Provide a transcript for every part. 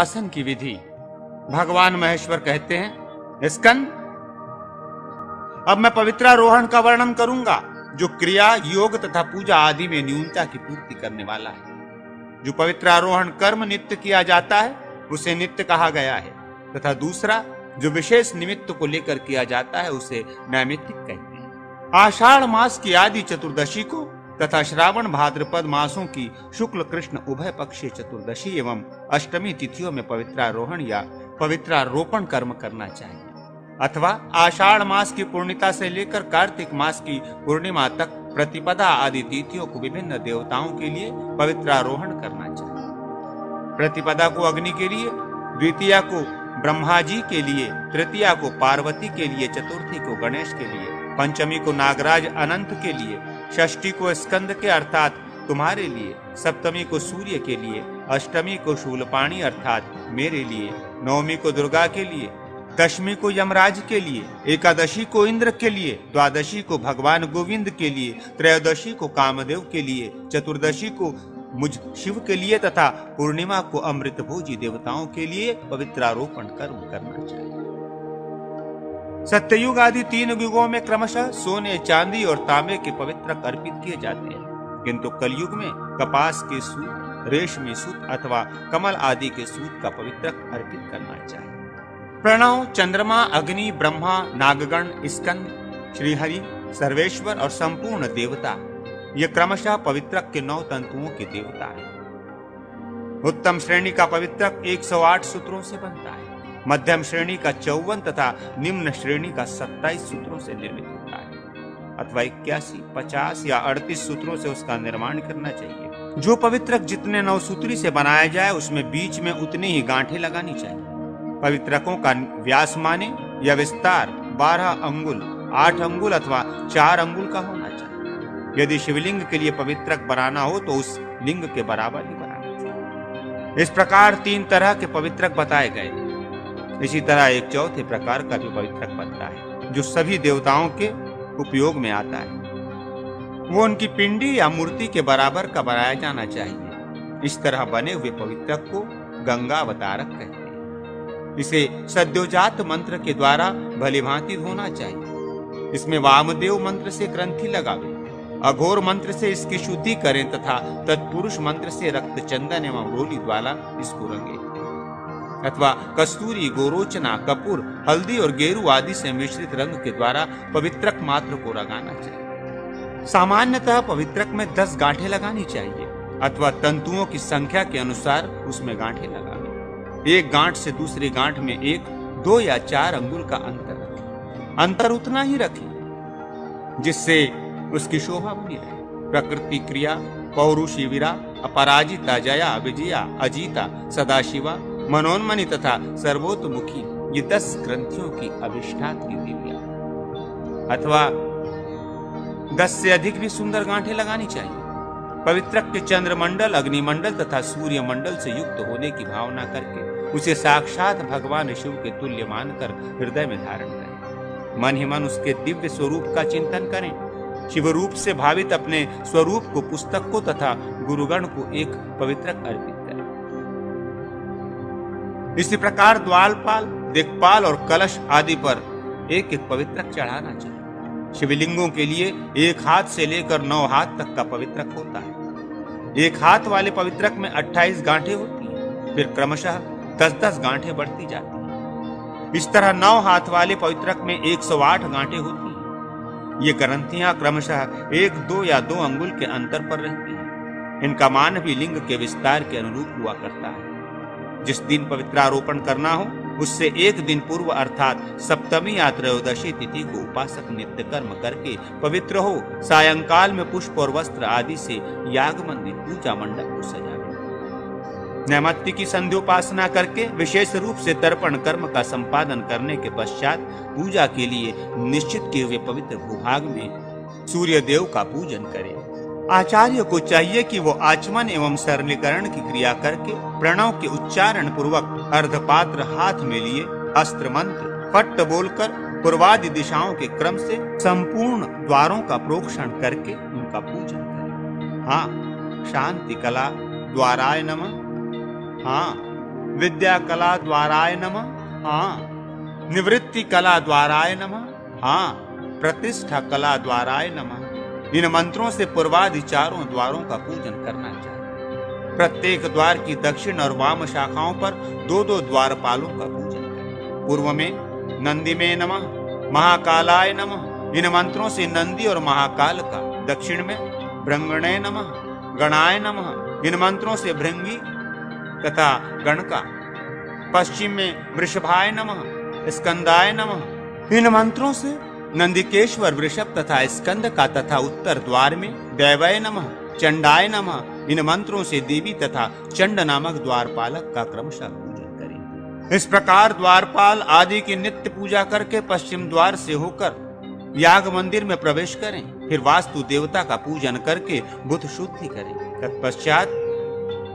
आसन की विधि। भगवान महेश्वर कहते हैं, स्कंद अब मैं पवित्रारोहण का वर्णन करूंगा जो क्रिया, योग तथा पूजा आदि में न्यूनता की पूर्ति करने वाला है। जो पवित्रारोहण कर्म नित्य किया जाता है उसे नित्य कहा गया है तथा दूसरा जो विशेष निमित्त को लेकर किया जाता है उसे नैमित्तिक कहते हैं। आषाढ़ मास की आदि चतुर्दशी को तथा श्रावण भाद्रपद मासों की शुक्ल कृष्ण उभय पक्षीय चतुर्दशी एवं अष्टमी तिथियों में पवित्रारोहण या पवित्रारोपण कर्म करना चाहिए अथवा आषाढ़ मास की पूर्णिमा से लेकर कार्तिक मास की पूर्णिमा तक प्रतिपदा आदि तिथियों को विभिन्न देवताओं के लिए पवित्रारोहण करना चाहिए। प्रतिपदा को अग्नि के लिए, द्वितीया को ब्रह्मा जी के लिए, तृतीया को पार्वती के लिए, चतुर्थी को गणेश के लिए, पंचमी को नागराज अनंत के लिए, षष्ठी को स्कंद के अर्थात तुम्हारे लिए, सप्तमी को सूर्य के लिए, अष्टमी को शूलपाणी अर्थात मेरे लिए, नवमी को दुर्गा के लिए, दशमी को यमराज के लिए, एकादशी को इंद्र के लिए, द्वादशी को भगवान गोविंद के लिए, त्रयोदशी को कामदेव के लिए, चतुर्दशी को मुझ शिव के लिए तथा पूर्णिमा को अमृत भोजी देवताओं के लिए पवित्रारोपण कर्म करना चाहिए। सत्ययुग आदि तीन युगों में क्रमशः सोने, चांदी और तांबे के पवित्र अर्पित किए जाते हैं, किंतु कलयुग में कपास के सूत, रेशमी सूत अथवा कमल आदि के सूत का पवित्र अर्पित करना चाहिए। प्रणव, चंद्रमा, अग्नि, ब्रह्मा, नागगण, स्कंद, श्रीहरि, सर्वेश्वर और संपूर्ण देवता ये क्रमशः पवित्रक के 9 तंतुओं के देवता हैं। उत्तम श्रेणी का पवित्रक 108 सूत्रों से बनता है, मध्यम श्रेणी का 54 तथा निम्न श्रेणी का 27 सूत्रों से निर्मित होता है अथवा 81, 50 या 38 सूत्रों से उसका निर्माण करना चाहिए। जो पवित्रक जितने 9 सूत्री से बनाया जाए उसमें बीच में उतनी ही गांठें लगानी चाहिए। पवित्रकों का व्यास माने या विस्तार 12 अंगुल, 8 अंगुल अथवा 4 अंगुल का होना चाहिए। यदि शिवलिंग के लिए पवित्रक बनाना हो तो उस लिंग के बराबर ही बनाना चाहिए। इस प्रकार 3 तरह के पवित्रक बताए गए। इसी तरह एक 4थे प्रकार का भी पवित्रक बनता है जो सभी देवताओं के उपयोग में आता है। वो उनकी पिंडी या मूर्ति के बराबर का बनाया जाना चाहिए। इस तरह बने हुए पवित्रक को गंगावतारक कहते हैं। इसे सद्योजात मंत्र के द्वारा भलीभांति धोना चाहिए। इसमें वामदेव मंत्र से ग्रंथि लगावे, अघोर मंत्र से इसकी शुद्धि करें तथा तत्पुरुष मंत्र से रक्त चंदन एवं रोली द्वारा इसको रंगे अथवा कस्तूरी, गोरोचना, कपूर, हल्दी और गेरू आदि से मिश्रित रंग के द्वारा पवित्रक मात्र को रंगाना चाहिए। सामान्यतः पवित्रक में 10 गांठें लगानी चाहिए अथवा तंतुओं की संख्या के अनुसार उसमें गांठें लगाएं। एक गांठ से दूसरी गांठ में 1, 2 या 4 अंगुल का अंतर रखें। अंतर उतना ही रखें जिससे उसकी शोभा बनी रहे। प्रकृति क्रिया, पौरुषी वीरा, अपराजिता, जया, विजया, अजीता, सदाशिवा, मनोन्मणि तथा सर्वोतमुखी ये 10 ग्रंथियों की अभिष्ठात्री दिव्या अथवा 10 से अधिक भी सुंदर गांठें लगानी चाहिए। पवित्रक के चंद्रमंडल, अग्निमंडल तथा सूर्यमंडल से युक्त होने की भावना करके उसे साक्षात भगवान शिव के तुल्य मानकर हृदय में धारण करें। मन ही मन उसके दिव्य स्वरूप का चिंतन करें। शिव रूप से भावित अपने स्वरूप को पुस्तक को तथा गुरुगण को एक पवित्रक अर्पित करें। इसी प्रकार द्वालपाल, दिक्पाल और कलश आदि पर 1-1 पवित्रक चढ़ाना चाहिए। शिवलिंगों के लिए 1 हाथ से लेकर 9 हाथ तक का पवित्रक होता है। 1 हाथ वाले पवित्रक में 28 गांठें होती हैं, फिर क्रमशः 10-10 गांठें बढ़ती जाती हैं। इस तरह 9 हाथ वाले पवित्रक में 108 गांठें होती हैं। ये ग्रंथियां क्रमशः 1, 2 या 2 अंगुल के अंतर पर रहती हैं। इनका मान भी लिंग के विस्तार के अनुरूप हुआ करता है। जिस दिन पवित्रारोपण करना हो उससे 1 दिन पूर्व अर्थात सप्तमी या त्रयोदशी तिथि को उपासक नित्य कर्म करके पवित्र हो सायंकाल में पुष्प और वस्त्र आदि से याग मंदिर, पूजा मंडप को सजावे। नैमित्तिक की संध्योपासना करके विशेष रूप से तर्पण कर्म का संपादन करने के पश्चात पूजा के लिए निश्चित किए हुए पवित्र भूभाग में सूर्य देव का पूजन करें। आचार्य को चाहिए कि वो आचमन एवं सरलीकरण की क्रिया करके प्रणव के उच्चारण पूर्वक अर्धपात्र हाथ में लिए अस्त्र मंत्र फट्ट बोलकर पूर्वादि दिशाओं के क्रम से संपूर्ण द्वारों का प्रोक्षण करके उनका पूजन करें। हाँ, शांति कला द्वाराय नमः। हाँ, विद्या कला द्वाराय नमः। हाँ, निवृत्ति कला द्वाराय नमः। हाँ, प्रतिष्ठा कला द्वाराय नमः। इन मंत्रों से पूर्वादि चारों द्वारों का पूजन करना चाहिए। प्रत्येक द्वार की दक्षिण और वाम शाखाओं पर दो दो द्वारपालों का पूजन करें। पूर्व में नंदी में नमः, महाकालाय नमः। इन मंत्रों से नंदी और महाकाल का, दक्षिण में भृंगणे नमः, गणाय नमः। इन मंत्रों से भृंगी तथा गण का, पश्चिम में वृषभाय नमः, स्कंदाय नमः। इन मंत्रों से नंदिकेश्वर वृषभ तथा स्कंद का तथा उत्तर द्वार में दैवय नमः, चंडाय नमः। इन मंत्रों से देवी तथा चंड नामक द्वारपालक का क्रमशः पूजन करें। इस प्रकार द्वारपाल आदि की नित्य पूजा करके पश्चिम द्वार से होकर याग मंदिर में प्रवेश करें। फिर वास्तु देवता का पूजन करके बुध शुद्धि करें। तत्पश्चात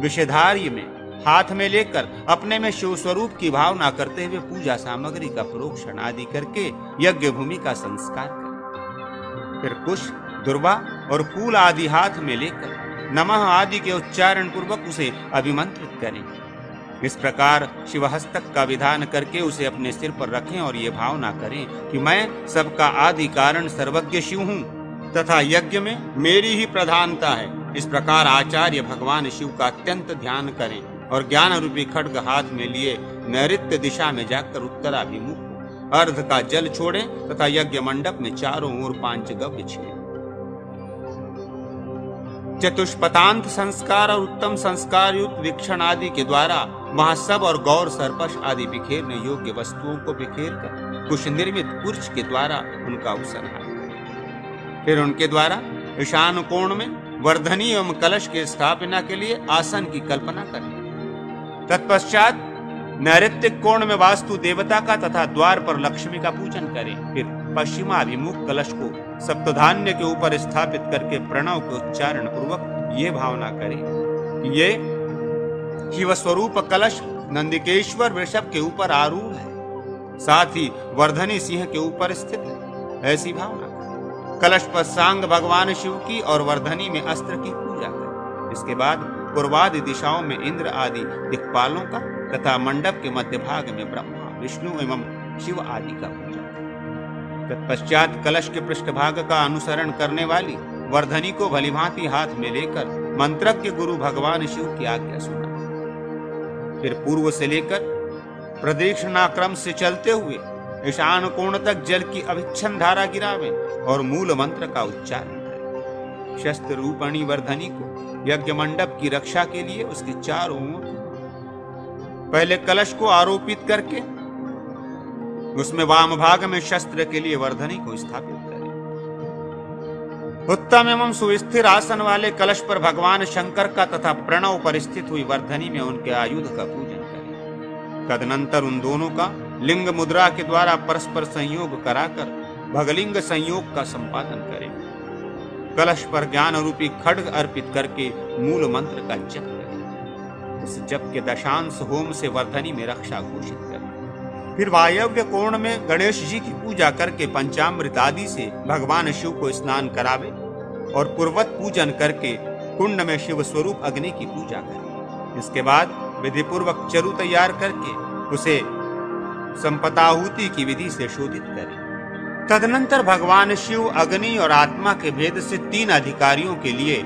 विषधार्य में हाथ में लेकर अपने में शिव स्वरूप की भावना करते हुए पूजा सामग्री का प्रोक्षण आदि करके यज्ञ भूमि का संस्कार करें। फिर कुश, दुर्वा और फूल आदि हाथ में लेकर नमः आदि के उच्चारण पूर्वक उसे अभिमंत्रित करें। इस प्रकार शिवहस्तक का विधान करके उसे अपने सिर पर रखें और ये भावना करें कि मैं सबका आदि कारण सर्वज्ञ शिव हूँ तथा यज्ञ में मेरी ही प्रधानता है। इस प्रकार आचार्य भगवान शिव का अत्यंत ध्यान करें और ज्ञान रूपी खड्ग हाथ में लिए नैऋत्य दिशा में जाकर उत्तराभिमुख अर्ध का जल छोड़ें तथा यज्ञ मंडप में चारों ओर पांचगव्य छेड़ें। चतुष्पथांत संस्कार और उत्तम संस्कार युक्त वीक्षण आदि के द्वारा वहां सब और गौर सर्पश आदि बिखेरने योग्य वस्तुओं को बिखेर कर कुछ निर्मित कुर्च के द्वारा उनका उसनहार करें। फिर उनके द्वारा ईशान कोण में वर्धनी एवं कलश की स्थापना के लिए आसन की कल्पना करें। तत्पश्चात नैऋत्य कोण में वास्तु देवता का तथा द्वार पर लक्ष्मी का पूजन करें। फिर पश्चिमाभिमुख कलश को सप्तधान्य के ऊपर स्थापित करके प्रणव के उच्चारण पूर्वक ये भावना करें, ये शिव स्वरूप कलश नंदिकेश्वर वृषभ के ऊपर आरूढ़ है, साथ ही वर्धनी सिंह के ऊपर स्थित है। ऐसी भावना कलश पर सांग भगवान शिव की और वर्धनी में अस्त्र की पूजा करें। इसके बाद पूर्वादि दिशाओं में इंद्र आदि दिक्पालों का तथा मंडप के मध्य भाग में ब्रह्मा, विष्णु एवं शिव आदि का पूजा। तत्पश्चात कलश के पृष्ठभाग का अनुसरण करने वाली वर्धनी को भलीभांति हाथ में लेकर मंत्रज्ञ गुरु भगवान शिव की आज्ञा सुना। फिर पूर्व से लेकर प्रदक्षिणाक्रम से चलते हुए ईशान कोण तक जल की अविच्छिन्न धारा गिरावे और मूल मंत्र का उच्चारण करें। शस्त्र रूपणी वर्धनी को यज्ञ मंडप की रक्षा के लिए उसके चारों ओर पहले कलश को आरोपित करके उसमें वाम भाग में शस्त्र के लिए वर्धनी को स्थापित करें। उत्तम एवं सुस्थिर आसन वाले कलश पर भगवान शंकर का तथा प्रणव पर स्थित हुई वर्धनी में उनके आयुध का पूजन करें। तदनंतर उन दोनों का लिंग मुद्रा के द्वारा परस्पर संयोग कराकर भगलिंग संयोग का संपादन करें। कलश पर ज्ञान रूपी खड्ग अर्पित करके मूल मंत्र का जप करें। उस जप के दशांश होम से वर्धनी में रक्षा घोषित करें। फिर वायव्य कोण में गणेश जी की पूजा करके पंचामृत आदि से भगवान शिव को स्नान करावे और पूर्वत पूजन करके कुंड में शिव स्वरूप अग्नि की पूजा करें। इसके बाद विधिपूर्वक चरु तैयार करके उसे संपताहुति की विधि से शोधित करें। तदनंतर भगवान शिव अग्नि और आत्मा के भेद से तीन अधिकारियों के लिए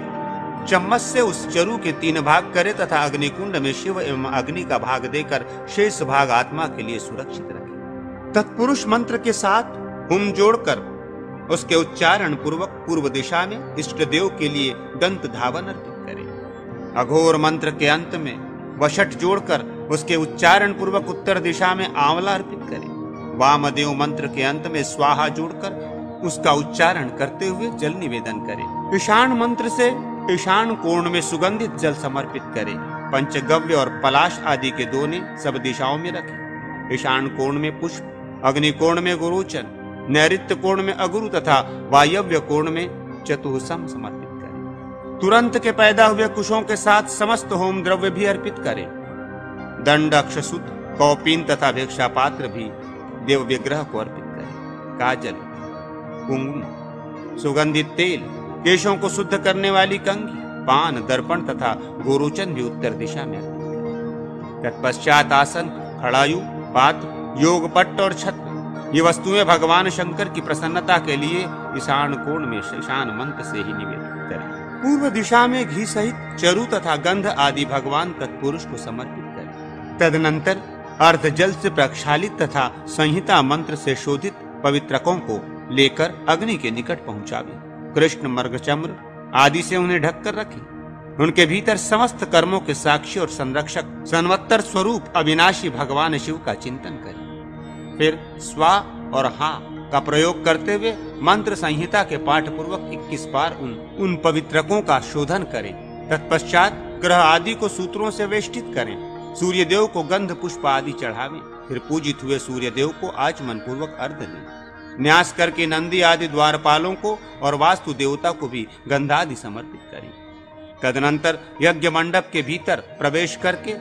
चम्मच से उस चरु के तीन भाग करे तथा अग्निकुंड में शिव एवं अग्नि का भाग देकर शेष भाग आत्मा के लिए सुरक्षित रखें। तत्पुरुष मंत्र के साथ हुम जोड़कर उसके उच्चारण पूर्वक पूर्व दिशा में इष्ट देव के लिए दंत धावन अर्पित करें। अघोर मंत्र के अंत में वशट जोड़कर उसके उच्चारण पूर्वक उत्तर दिशा में आंवला अर्पित करें। वामदेव मंत्र के अंत में स्वाहा जोड़कर उसका उच्चारण करते हुए जल निवेदन करें। ईशान मंत्र से ईशान कोण में सुगंधित जल समर्पित करें। पंचगव्य और पलाश आदि के दोने सब दिशाओं में रखें। ईशान कोण में पुष्प, अग्नि कोण में गुरोचन, नैऋत्य कोण में अगुरु तथा वायव्य कोण में चतुःसम समर्पित करें। तुरंत के पैदा हुए कुशों के साथ समस्त होम द्रव्य भी अर्पित करें। दंड, अक्षसुत, कौपीन तथा भिक्षा पात्र भी देव विग्रह को अर्पित करें। काजल, कुंकुम, सुगंधित तेल, केशों को शुद्ध करने वाली कंघी, पान, दर्पण तथा गोरोचन भी उत्तर दिशा में। तत्पश्चात आसन, खड़ायु, पात्र, योगपट्ट और छत्र, ये वस्तुएं भगवान शंकर की प्रसन्नता के लिए ईशान कोण में ईशान मंत्र से ही निवेदित करें। पूर्व दिशा में घी सहित चरु तथा गंध आदि भगवान तत्पुरुष को समर्पित करें। तदनंतर अर्ध जल से प्रक्षालित तथा संहिता मंत्र से शोधित पवित्रकों को लेकर अग्नि के निकट पहुँचावे। कृष्ण मृगचम्र आदि से उन्हें ढककर रखें। उनके भीतर समस्त कर्मों के साक्षी और संरक्षक संवत्तर स्वरूप अविनाशी भगवान शिव का चिंतन करें। फिर स्वा और हा का प्रयोग करते हुए मंत्र संहिता के पाठ पूर्वक 21 बार उन पवित्रकों का शोधन करें। तत्पश्चात ग्रह आदि को सूत्रों से वेष्टित करें। सूर्य देव को गंध पुष्प आदि चढ़ावें। फिर पूजित हुए सूर्य देव को आचमन पूर्वक अर्घ दें। न्यास करके नंदी आदि द्वारपालों को और वास्तु देवता को भी गंधादि समर्पित करें। तदनंतर यज्ञ मंडप के भीतर प्रवेश करके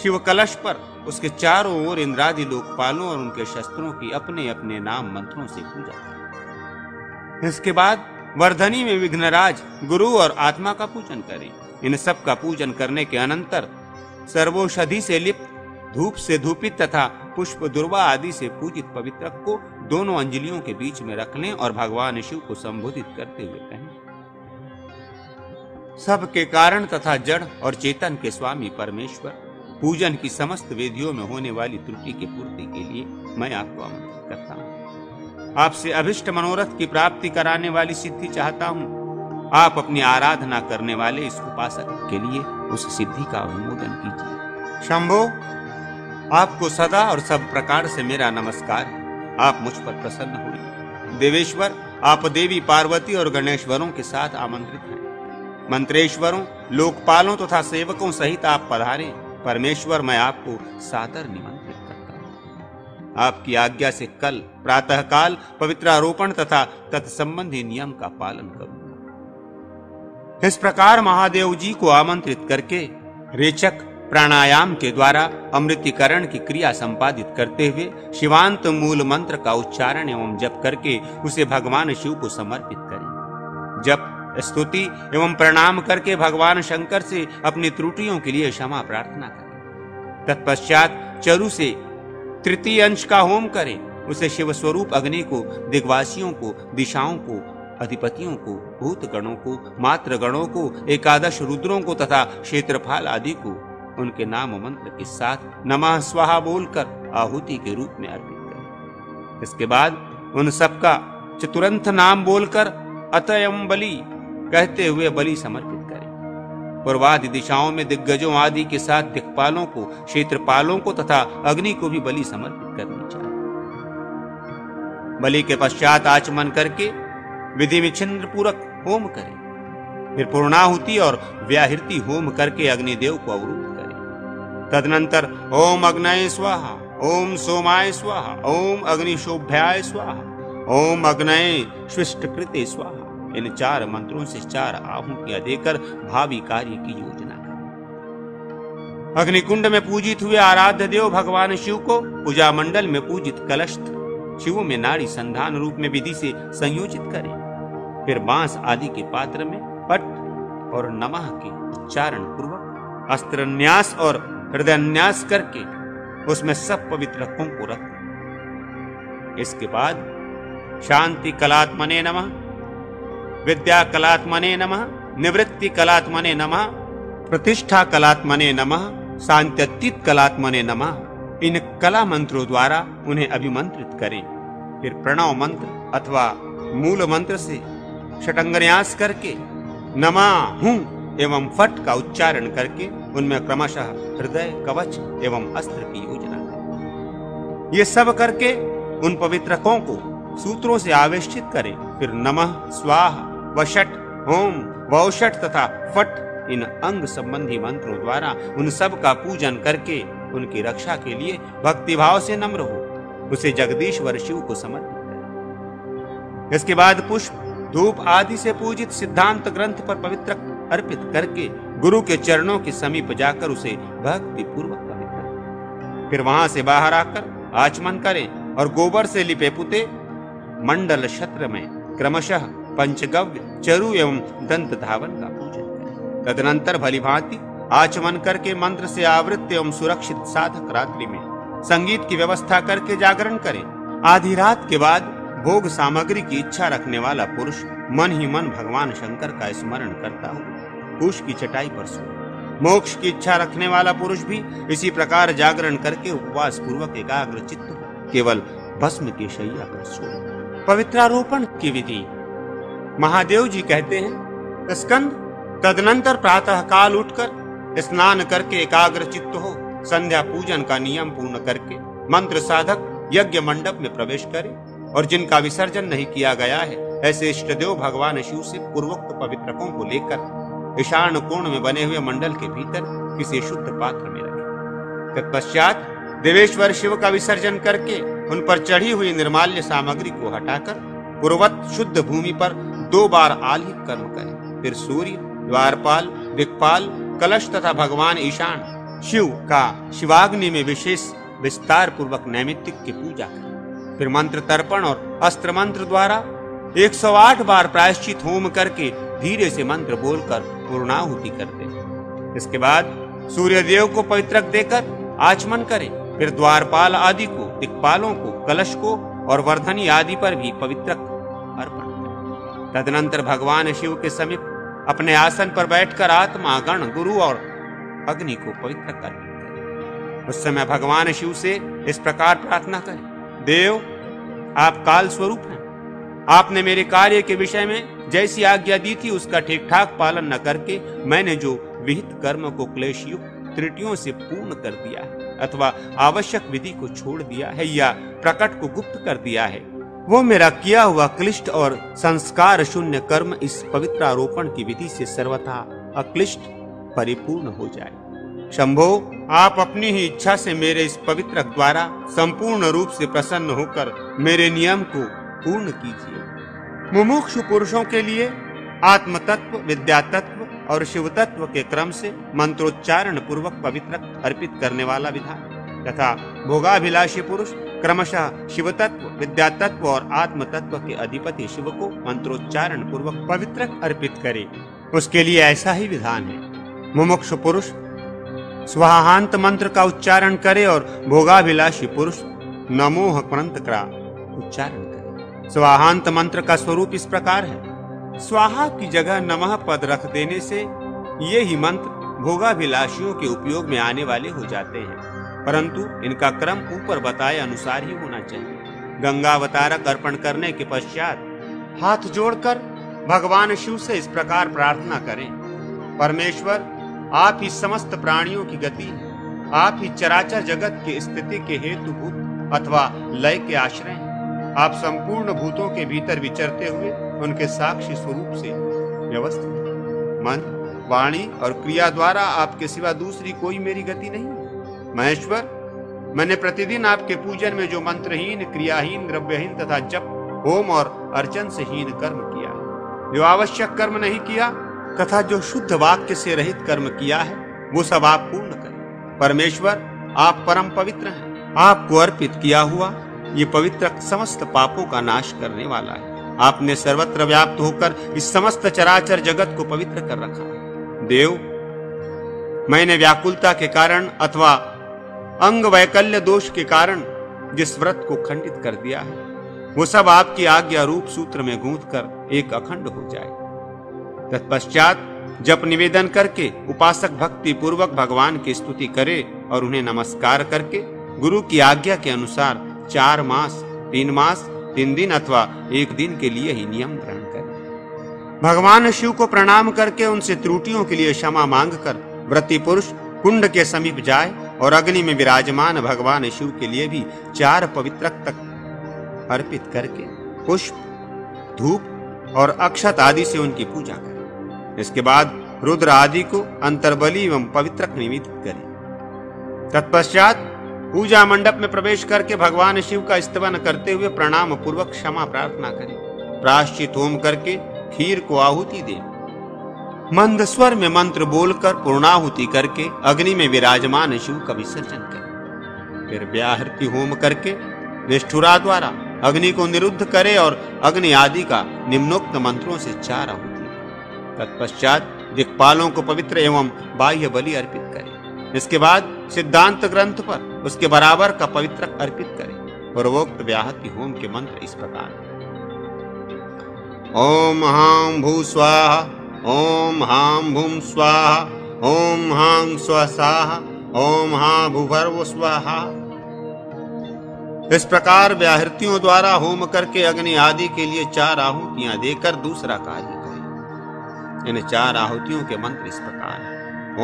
शिव कलश पर उसके चारों ओर इंद्रादि लोकपालों और उनके शस्त्रों की अपने अपने नाम मंत्रों से पूजा करें। इसके बाद वर्धनी में विघ्नराज गुरु और आत्मा का पूजन करें। इन सब का पूजन करने के अनंतर सर्वौषधि से लिप्त, धूप से धूपित तथा पुष्प दुर्वा आदि से पूजित पवित्रक को दोनों अंजलियों के बीच में रख लें और भगवान शिव को संबोधित करते हुए कहें, सब के कारण तथा जड़ और चेतन के स्वामी परमेश्वर, पूजन की समस्त विधियों में होने वाली त्रुटि की पूर्ति के लिए मैं आपको आमंत्रित करता हूँ। आपसे अभिष्ट मनोरथ की प्राप्ति कराने वाली सिद्धि चाहता हूँ। आप अपनी आराधना करने वाले इस उपासक के लिए उस सिद्धि का अनुमोदन कीजिए। शंभो, आपको सदा और सब प्रकार से मेरा नमस्कार। आप मुझ पर प्रसन्न हुए। देवेश्वर, आप देवी पार्वती और गणेश्वरों के साथ आमंत्रित हैं। मंत्रेश्वरों, लोकपालों तथा सेवकों सहित आप पधारे। परमेश्वर, मैं आपको सादर निमंत्रित करता हूँ। आपकी आज्ञा से कल प्रातःकाल पवित्रारोपण तथा तत्संबंधी नियम का पालन करूंगा। इस प्रकार महादेव जी को आमंत्रित करके रेचक प्राणायाम के द्वारा अमृतीकरण की क्रिया संपादित करते हुए शिवांत मूल मंत्र का उच्चारण एवं जप करके उसे भगवान शिव को समर्पित करें। जप, स्तुति एवं प्रणाम करके भगवान शंकर से अपनी त्रुटियों के लिए क्षमा प्रार्थना करें। तत्पश्चात चरु से तृतीय अंश का होम करें। उसे शिव स्वरूप अग्नि को दिग्वासियों को, दिशाओं को, अधिपतियों को, भूतगणों को, मातृगणों को, एकादश रुद्रों को तथा क्षेत्रफल आदि को उनके नाम मंत्र के साथ नमः स्वाहा बोलकर आहुति के रूप में अर्पित करें। इसके बाद उन सबका चतुरंत नाम बोलकर अतयम बलि कहते हुए बलि समर्पित करें। पूर्वादि दिशाओं में दिग्गजों आदि के साथ दिक्पालों को, क्षेत्रपालों को तथा अग्नि को भी बलि समर्पित करनी चाहिए। बलि के पश्चात आचमन करके विधि में छिंद्र पूरक होम करें। फिर पूर्णाहुति और व्याहृति होम करके अग्निदेव को अवरुद्ध करें। तदनंतर ओम अग्नये स्वाहा, ओम सोमाय स्वाहा, ओम अग्निशोभ्याय स्वाहा, ओम अग्नये स्विष्टकृते स्वाहा, इन चार मंत्रों से चार आहुतियां देकर भावी कार्य की योजना करें। अग्निकुंड में पूजित हुए आराध्य देव भगवान शिव को पूजा मंडल में पूजित कलश शिव में नाड़ी संधान रूप में विधि से संयोजित करें। फिर बांस आदि के पात्र में पट और नमः के उच्चारण पूर्वक अस्त्रन्यास और हृदयन्यास करके उसमें सब पवित्रकों को रखें। इसके बाद शांति कलात्मने नमः, विद्या कलात्मने नमः, निवृत्ति कलात्मने नमः, प्रतिष्ठा कलात्मने नमः, शांत्यतीत कलात्मने नमः, इन कला मंत्रों द्वारा उन्हें अभिमंत्रित करें। फिर प्रणव मंत्र अथवा मूल मंत्र से षटंगन्यास करके नमः हूं एवं फट का उच्चारण करके उनमें क्रमशः हृदय, कवच एवं अस्त्र की योजना करें। ये सब करके उन पवित्रकों को सूत्रों से आवेष्टित करें। फिर नमः स्वाहा, वषट, होम, वौषट तथा फट, इन अंग संबंधी मंत्रों द्वारा उन सब का पूजन करके उनकी रक्षा के लिए भक्तिभाव से नम्र हो उसे जगदीश्वर शिव को समर्पित करें। इसके बाद पुष्प, धूप आदि से पूजित सिद्धांत ग्रंथ पर पवित्र अर्पित करके गुरु के चरणों के समीप जाकर उसे भक्ति पूर्वक पवित्र करें। फिर वहां से बाहर आकर आचमन करें और गोबर से लिपे पुते मंडल क्षेत्र में क्रमशः पंचगव्य, चरु एवं दंत धावन का पूजन करें। तदनंतर भलीभांति आचमन करके मंत्र से आवृत्त एवं सुरक्षित साधक रात्रि में संगीत की व्यवस्था करके जागरण करें। आधी रात के बाद भोग सामग्री की इच्छा रखने वाला पुरुष मन ही मन भगवान शंकर का स्मरण करता हो कुश की चटाई पर सोए। मोक्ष की इच्छा रखने वाला पुरुष भी इसी प्रकार जागरण करके उपवास पूर्वक एकाग्र चित्त केवल भस्म की शैया पर सोए। पवित्रारोपण की विधि। महादेव जी कहते हैं, स्कंद, तदनंतर प्रातः काल उठकर स्नान करके एकाग्र चित्त हो संध्या पूजन का नियम पूर्ण करके मंत्र साधक यज्ञ मंडप में प्रवेश करे और जिनका विसर्जन नहीं किया गया है ऐसे इष्टदेव भगवान शिव से पूर्वोक्त पवित्रकों को लेकर ईशान कोण में बने हुए मंडल के भीतर किसी शुद्ध पात्र में रखें। तत्पश्चात देवेश्वर शिव का विसर्जन करके उन पर चढ़ी हुई निर्माल्य सामग्री को हटाकर पूर्वत शुद्ध भूमि पर 2 बार आलिंगन कर्म करें। फिर सूर्य, द्वारपाल, दिक्पाल, कलश तथा भगवान ईशान शिव का शिवाग्नि में विशेष विस्तार पूर्वक नैमित्तिक की पूजा करें। फिर मंत्र तर्पण और अस्त्र मंत्र द्वारा 108 बार प्रायश्चित होम करके धीरे से मंत्र बोलकर पूर्णाहुति करते हैं। इसके बाद सूर्य देव को पवित्रक देकर आचमन करें। फिर द्वारपाल आदि को, दिक्पालों को, कलश को और वर्धनी आदि पर भी पवित्रक अर्पण करें। तदनंतर भगवान शिव के समीप अपने आसन पर बैठकर आत्मा, गण, गुरु और अग्नि को पवित्र करें। उस समय भगवान शिव से इस प्रकार प्रार्थना करें, देव, आप काल स्वरूप हैं। आपने मेरे कार्य के विषय में जैसी आज्ञा दी थी उसका ठीक ठाक पालन न करके मैंने जो विहित कर्म को क्लेशयुक्त त्रुटियों से पूर्ण कर दिया है अथवा आवश्यक विधि को छोड़ दिया है या प्रकट को गुप्त कर दिया है, वो मेरा किया हुआ क्लिष्ट और संस्कार शून्य कर्म इस पवित्र आरोपण की विधि से सर्वथा अक्लिष्ट परिपूर्ण हो जाए। शंभो, आप अपनी ही इच्छा से मेरे इस पवित्र द्वारा संपूर्ण रूप से प्रसन्न होकर मेरे नियम को पूर्ण कीजिए। मुमुक्षु पुरुषों के लिए आत्म तत्व, विद्या तत्व और शिव तत्व के क्रम से मंत्रोच्चारण पूर्वक पवित्र अर्पित करने वाला विधान तथा भोगाभिलाषी पुरुष क्रमशः शिव तत्व, विद्या तत्व और आत्म तत्व के अधिपति शिव को मंत्रोच्चारण पूर्वक पवित्र अर्पित करे, उसके लिए ऐसा ही विधान है। मुमुक्षु पुरुष स्वाहांत मंत्र का उच्चारण करे और भोगाभिलाषी पुरुष नमोह परंत का उच्चारण करे। स्वाहांत मंत्र का स्वरूप इस प्रकार है, स्वाहा की जगह नमः पद रख देने से ये ही मंत्र भोगाभिलाषियों के उपयोग में आने वाले हो जाते हैं, परंतु इनका क्रम ऊपर बताए अनुसार ही होना चाहिए। गंगावतारक अर्पण करने के पश्चात हाथ जोड़कर भगवान शिव से इस प्रकार प्रार्थना करें, परमेश्वर, आप ही समस्त प्राणियों की गति, आप ही चराचर जगत की स्थिति के हेतुभूत अथवा लय के आश्रय, आप संपूर्ण भूतों के भीतर विचरते हुए उनके साक्षी स्वरूप से व्यवस्थित, मन, वाणी और क्रिया द्वारा आपके सिवा दूसरी कोई मेरी गति नहीं। महेश्वर, मैंने प्रतिदिन आपके पूजन में जो मंत्रहीन, क्रियाहीन, द्रव्यहीन तथा जप, होम और अर्चन से हीन कर्म किया, जो आवश्यक कर्म नहीं किया तथा जो शुद्ध वाक्य से रहित कर्म किया है वो सब आप पूर्ण करें। परमेश्वर, आप परम पवित्र हैं। आपको अर्पित किया हुआ ये पवित्र समस्त पापों का नाश करने वाला है। आपने सर्वत्र व्याप्त होकर इस समस्त चराचर जगत को पवित्र कर रखा है। देव, मैंने व्याकुलता के कारण अथवा अंग वैकल्य दोष के कारण जिस व्रत को खंडित कर दिया है वो सब आपकी आज्ञा रूप सूत्र में गूंथकर एक अखंड हो जाए। तत्पश्चात जप निवेदन करके उपासक भक्ति पूर्वक भगवान की स्तुति करे और उन्हें नमस्कार करके गुरु की आज्ञा के अनुसार 4 मास 3 मास 3 दिन अथवा 1 दिन के लिए ही नियम ग्रहण करे। भगवान शिव को प्रणाम करके उनसे त्रुटियों के लिए क्षमा मांगकर व्रती पुरुष कुंड के समीप जाए और अग्नि में विराजमान भगवान शिव के लिए भी 4 पवित्रक तक अर्पित करके पुष्प, धूप और अक्षत आदि से उनकी पूजा करे। इसके बाद रुद्र आदि को अंतर्बली एवं पवित्रक निवेदित करें। तत्पश्चात पूजा मंडप में प्रवेश करके भगवान शिव का स्तवन करते हुए प्रणाम पूर्वक क्षमा प्रार्थना करें। प्रायश्चित होम करके खीर को आहुति दें। मंद स्वर में मंत्र बोलकर पूर्णाहुति करके अग्नि में विराजमान शिव का विसर्जन करें। फिर व्याहृति होम करके निष्ठुरा द्वारा अग्नि को निरुद्ध करे और अग्नि आदि का निम्नोक्त मंत्रों से 4 आहुति। तत्पश्चात दिक्पालों को पवित्र एवं बाह्य बलि अर्पित करें। इसके बाद सिद्धांत ग्रंथ पर उसके बराबर का पवित्र अर्पित करें। पूर्वोक्त व्याहति होम के मंत्र इस प्रकार है। ओम हां भू स्वाहा, ओम हां भूम स्वाहा, ओम हां स्व स्वाहा, ओम हां भूभर्व स्वाहा। इस प्रकार व्याहृतियों द्वारा होम करके अग्नि आदि के लिए चार आहुतियां देकर दूसरा कार्य करें। इन चार आहुतियों के मंत्र इस प्रकार है।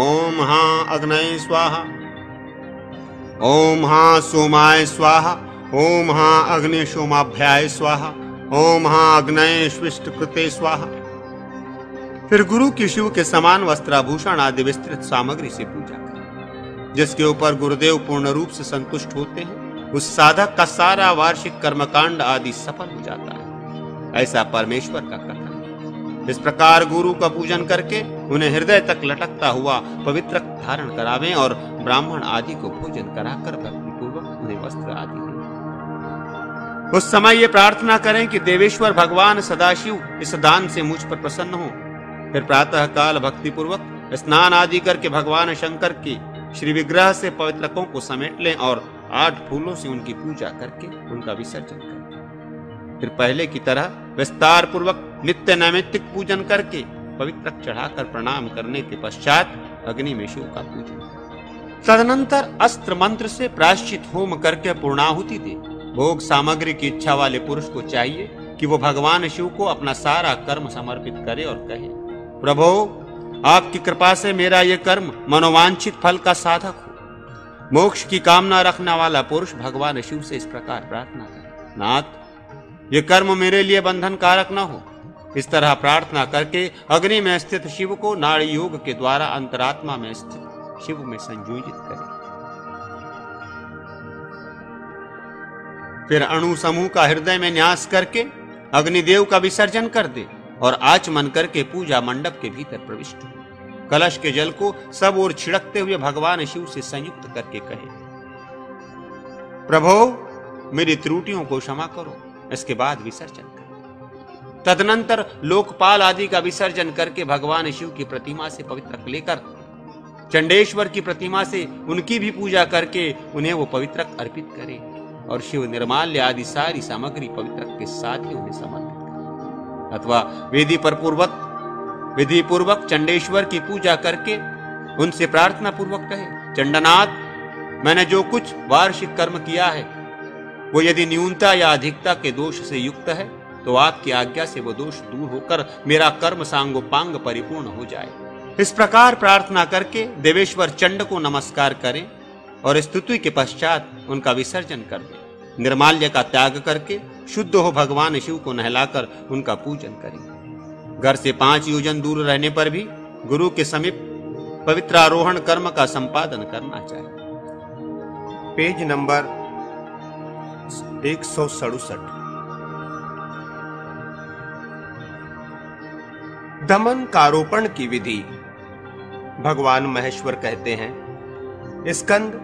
ओम हां अग्नये स्वाहा, ओम हां सोमाय स्वाहा, ओम हां अग्नि सोमाभ्याय स्वाहा, ओम हां अग्नये स्विष्ट कृते स्वाहा। फिर गुरु की शिव के समान वस्त्राभूषण आदि विस्तृत सामग्री से पूजा करें, जिसके ऊपर गुरुदेव पूर्ण रूप से संतुष्ट होते हैं। उस साधक का सारा वार्षिक कर्मकांड आदि सफल हो जाता है, ऐसा परमेश्वर का कथन। इस प्रकार गुरु का पूजन करके उन्हें हृदय तक लटकता हुआ पवित्र धारण करावें और ब्राह्मण आदि को भोजन कराकर भक्तिपूर्वक उन्हें वस्त्र आदि दें। उस समय ये प्रार्थना करें कि देवेश्वर भगवान सदाशिव इस दान से मुझ पर प्रसन्न हो। फिर प्रातः काल भक्तिपूर्वक स्नान आदि करके भगवान शंकर की श्री विग्रह से पवित्रकों को समेट लें और 8 फूलों से उनकी पूजा करके उनका विसर्जन करें। फिर पहले की तरह विस्तार पूर्वक नित्य नैमित्तिक पूजन करके पवित्र चढ़ाकर प्रणाम करने के पश्चात अग्नि में शिव का पूजन। तदनंतर अस्त्र मंत्र से प्रायश्चित होम करके पूर्णाहुति दे। भोग सामग्री की इच्छा वाले पुरुष को चाहिए कि वो भगवान शिव को अपना सारा कर्म समर्पित करे और कहे, प्रभो आपकी कृपा से मेरा ये कर्म मनोवांछित फल का साधक हो। मोक्ष की कामना रखने वाला पुरुष भगवान शिव से इस प्रकार प्रार्थना करे, नाथ ये कर्म मेरे लिए बंधन कारक न हो। इस तरह प्रार्थना करके अग्नि में स्थित शिव को नाड़ी योग के द्वारा अंतरात्मा में स्थित शिव में संयोजित करे। फिर अणु समूह का हृदय में न्यास करके अग्निदेव का विसर्जन कर दे और आचमन करके पूजा मंडप के भीतर प्रविष्ट हो। कलश के जल को सब ओर छिड़कते हुए भगवान शिव से संयुक्त करके कहे, प्रभो मेरी त्रुटियों को क्षमा करो। इसके बाद विसर्जन करें। तदनंतर लोकपाल आदि का विसर्जन करके भगवान शिव की प्रतिमा से पवित्रक लेकर चंडेश्वर की प्रतिमा से उनकी भी पूजा करके उन्हें वो पवित्रक अर्पित करें और शिव निर्माल्य आदि सारी सामग्री पवित्रक के साथ ही उन्हें समर्पित करें। अथवा विधि पूर्वक चंडेश्वर की पूजा करके उनसे प्रार्थना पूर्वक कहे, चंडनाथ मैंने जो कुछ वार्षिक कर्म किया है वो यदि न्यूनता या अधिकता के दोष से युक्त है तो आपकी आज्ञा से वो दोष दूर होकर मेरा कर्म सांगोपांग परिपूर्ण हो जाए। इस प्रकार प्रार्थना करके देवेश्वर चंड को नमस्कार करें और स्तुति के पश्चात उनका विसर्जन कर दें। निर्माल्य का त्याग करके शुद्ध हो भगवान शिव को नहलाकर उनका पूजन करें। घर से 5 योजन दूर रहने पर भी गुरु के समीप पवित्र आरोहण कर्म का संपादन करना चाहिए। Page number 167। दमन कारोपण की विधि। भगवान महेश्वर कहते हैं, स्कंद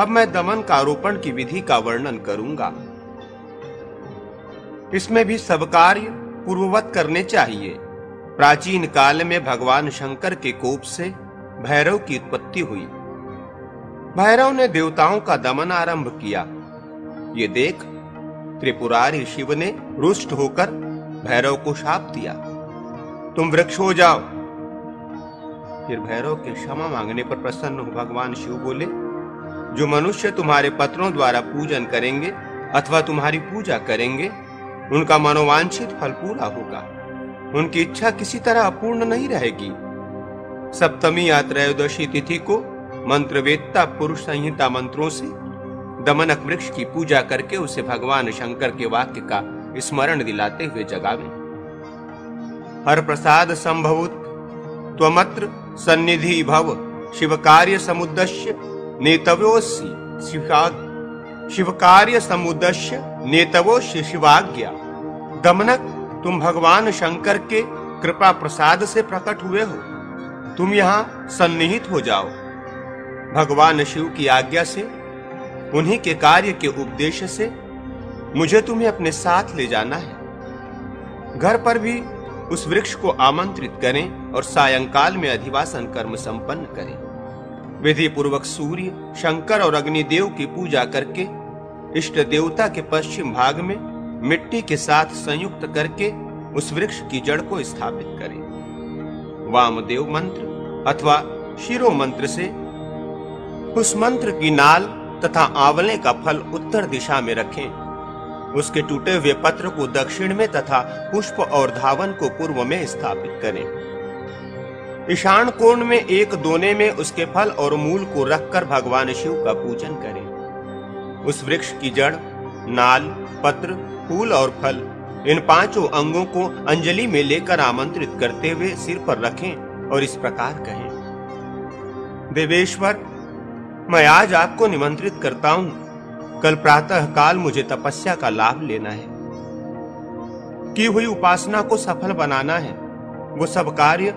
अब मैं दमन कारोपण की विधि का वर्णन करूंगा। इसमें भी सब कार्य पूर्ववत करने चाहिए। प्राचीन काल में भगवान शंकर के कोप से भैरव की उत्पत्ति हुई। भैरव ने देवताओं का दमन आरंभ किया। ये देख त्रिपुरारी शिव ने रुष्ट होकर भैरव को शाप दिया, तुम वृक्ष हो जाओ। फिर भैरव के क्षमा मांगने पर प्रसन्न हो भगवान शिव बोले, जो मनुष्य तुम्हारे पत्रों द्वारा पूजन करेंगे अथवा तुम्हारी पूजा करेंगे उनका मनोवांछित फल पूरा होगा। उनकी इच्छा किसी तरह अपूर्ण नहीं रहेगी। सप्तमी या त्रयोदशी तिथि को मंत्रवेत्ता पुरुष संहिता मंत्रों से दमनक वृक्ष की पूजा करके उसे भगवान शंकर के वाक्य का स्मरण दिलाते हुए जगावें। हर प्रसाद संभवत त्वमत्र सन्निधि भव शिव कार्य समुद्दश्य नेतव्योसि शिव कार्य समुद्दश्य नेतवो शिशिवाज्ञा। दमनक तुम भगवान शंकर के कृपा प्रसाद से प्रकट हुए हो, तुम यहाँ सन्निहित हो जाओ। भगवान शिव की आज्ञा से उन्हीं के कार्य के उपदेश से मुझे तुम्हें अपने साथ ले जाना है। घर पर भी उस वृक्ष को आमंत्रित करें और सायंकाल में अधिवासन कर्म संपन्न करें। विधि पूर्वक सूर्य, शंकर और अग्निदेव की पूजा करके इष्ट देवता के पश्चिम भाग में मिट्टी के साथ संयुक्त करके उस वृक्ष की जड़ को स्थापित करें। वामदेव मंत्र अथवा शिरो मंत्र से उस मंत्र की नाल तथा आंवले का फल उत्तर दिशा में रखें। उसके टूटे हुए पत्र को दक्षिण में तथा पुष्प और धावन को पूर्व में स्थापित करें। ईशान कोण में एक दोने में उसके फल और मूल को रखकर भगवान शिव का पूजन करें। उस वृक्ष की जड़, नाल, पत्र, फूल और फल इन पांचों अंगों को अंजलि में लेकर आमंत्रित करते हुए सिर पर रखें और इस प्रकार कहें। देवेश्वर, मैं आज आपको निमंत्रित करता हूं। कल प्रातः काल मुझे तपस्या का लाभ लेना है। की हुई उपासना को सफल बनाना है। वो सब कार्य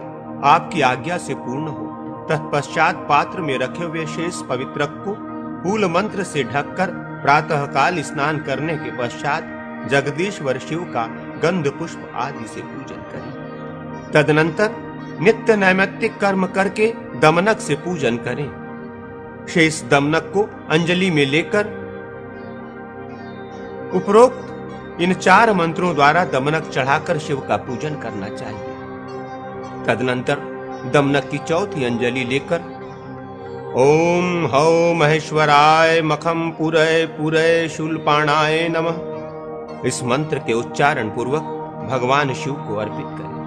आपकी आज्ञा से पूर्ण हो। तत्पश्चात पात्र में रखे हुए शेष पवित्रक को फूल मंत्र से ढककर प्रातः काल स्नान करने के पश्चात जगदीश्वर शिव का गंध पुष्प आदि से पूजन करें। तदनंतर नित्य नैमित्तिक कर्म करके दमनक से पूजन करें। शेष दमनक को अंजलि में लेकर उपरोक्त इन चार मंत्रों द्वारा दमनक चढ़ाकर शिव का पूजन करना चाहिए। तदनंतर दमनक की चौथी अंजलि लेकर ओम हौ महेश्वराय मखम पुरय पुरय शूलपाणाय नमः इस मंत्र के उच्चारण पूर्वक भगवान शिव को अर्पित करें।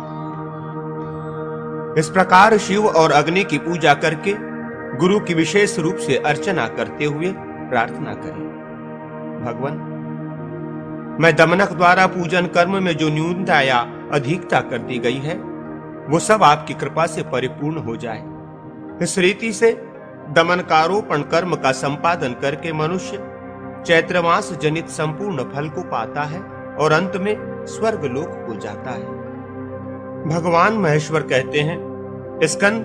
इस प्रकार शिव और अग्नि की पूजा करके गुरु की विशेष रूप से अर्चना करते हुए प्रार्थना करें। भगवान, मैं दमनक द्वारा पूजन कर्म में जो न्यूनता या अधिकता कर दी गई है वो सब आपकी कृपा से परिपूर्ण हो जाए। इस रीति से दमनकारोपण कर्म का संपादन करके मनुष्य चैत्रमास जनित संपूर्ण फल को पाता है और अंत में स्वर्ग लोक को जाता है। भगवान महेश्वर कहते हैं, स्कंद,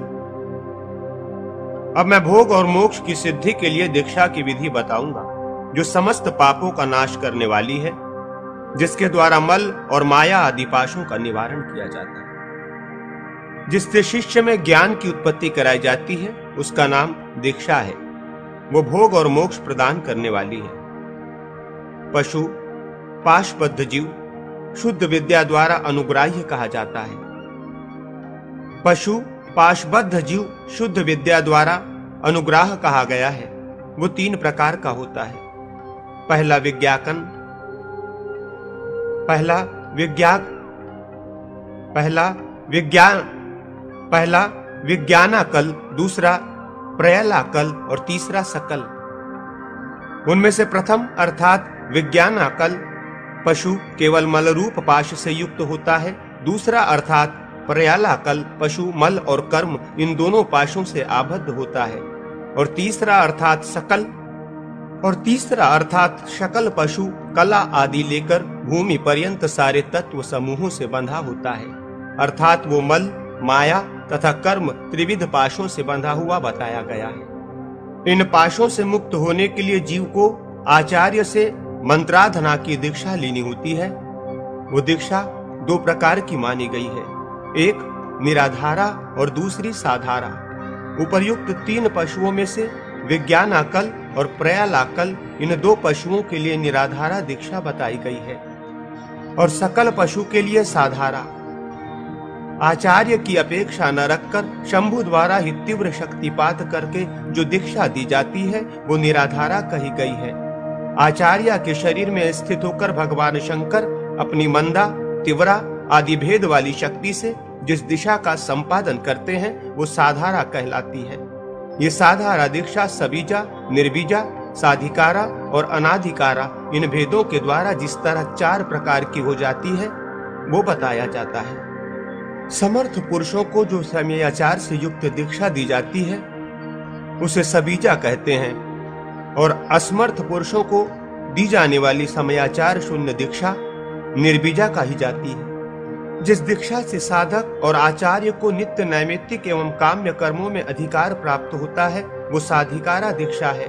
अब मैं भोग और मोक्ष की सिद्धि के लिए दीक्षा की विधि बताऊंगा जो समस्त पापों का नाश करने वाली है, जिसके द्वारा मल और माया आदि पाशों का निवारण किया जाता है। जिससे शिष्य में ज्ञान की उत्पत्ति कराई जाती है उसका नाम दीक्षा है। वो भोग और मोक्ष प्रदान करने वाली है। पशु पाशबद्ध जीव शुद्ध विद्या द्वारा अनुग्राह्य कहा जाता है। पशु पाशबद्ध जीव शुद्ध विद्या द्वारा अनुग्राह कहा गया है। वो तीन प्रकार का होता है। पहला विज्ञानाकल्प, दूसरा प्रयलाकल्प और तीसरा सकल्प। उनमें से प्रथम अर्थात विज्ञानाकल्प पशु केवल मल रूप पाश से युक्त होता है। दूसरा अर्थात प्रयालाकल्प पशु मल और कर्म इन दोनों पाशों से आबद्ध होता है। और तीसरा अर्थात शकल पशु कला आदि लेकर भूमि पर्यंत सारे तत्व समूहों से बंधा होता है, अर्थात वो मल, माया तथा कर्म त्रिविध पाशों से बंधा हुआ बताया गया है। इन पाशों से मुक्त होने के लिए जीव को आचार्य से मंत्राधना की दीक्षा लेनी होती है। वो दीक्षा दो प्रकार की मानी गई है, एक निराधारा और दूसरी साधारा। उपर्युक्त तीन पशुओं में से विज्ञानाकल और प्रयालाकल इन दो पशुओं के लिए निराधारा दीक्षा बताई गई है और सकल पशु के लिए साधारा। आचार्य की अपेक्षा न रखकर शंभु द्वारा ही तीव्र शक्तिपात करके जो दीक्षा दी जाती है वो निराधारा कही गई है। आचार्य के शरीर में स्थित होकर भगवान शंकर अपनी मंदा, तीव्रा आदि भेद वाली शक्ति से जिस दिशा का संपादन करते हैं वो साधारा कहलाती है। ये साधारा दीक्षा सबीजा, निर्बीजा, साधिकारा और अनाधिकारा इन भेदों के द्वारा जिस तरह चार प्रकार की हो जाती है वो बताया जाता है। समर्थ पुरुषों को जो समयाचार से युक्त दीक्षा दी जाती है उसे सबीजा कहते हैं और असमर्थ पुरुषों को दी जाने वाली समयाचार शून्य दीक्षा निर्बीजा कही जाती है। जिस दीक्षा से साधक और आचार्य को नित्य नैमित्तिक एवं काम्य कर्मों में अधिकार प्राप्त होता है वो साधिकारा दीक्षा है।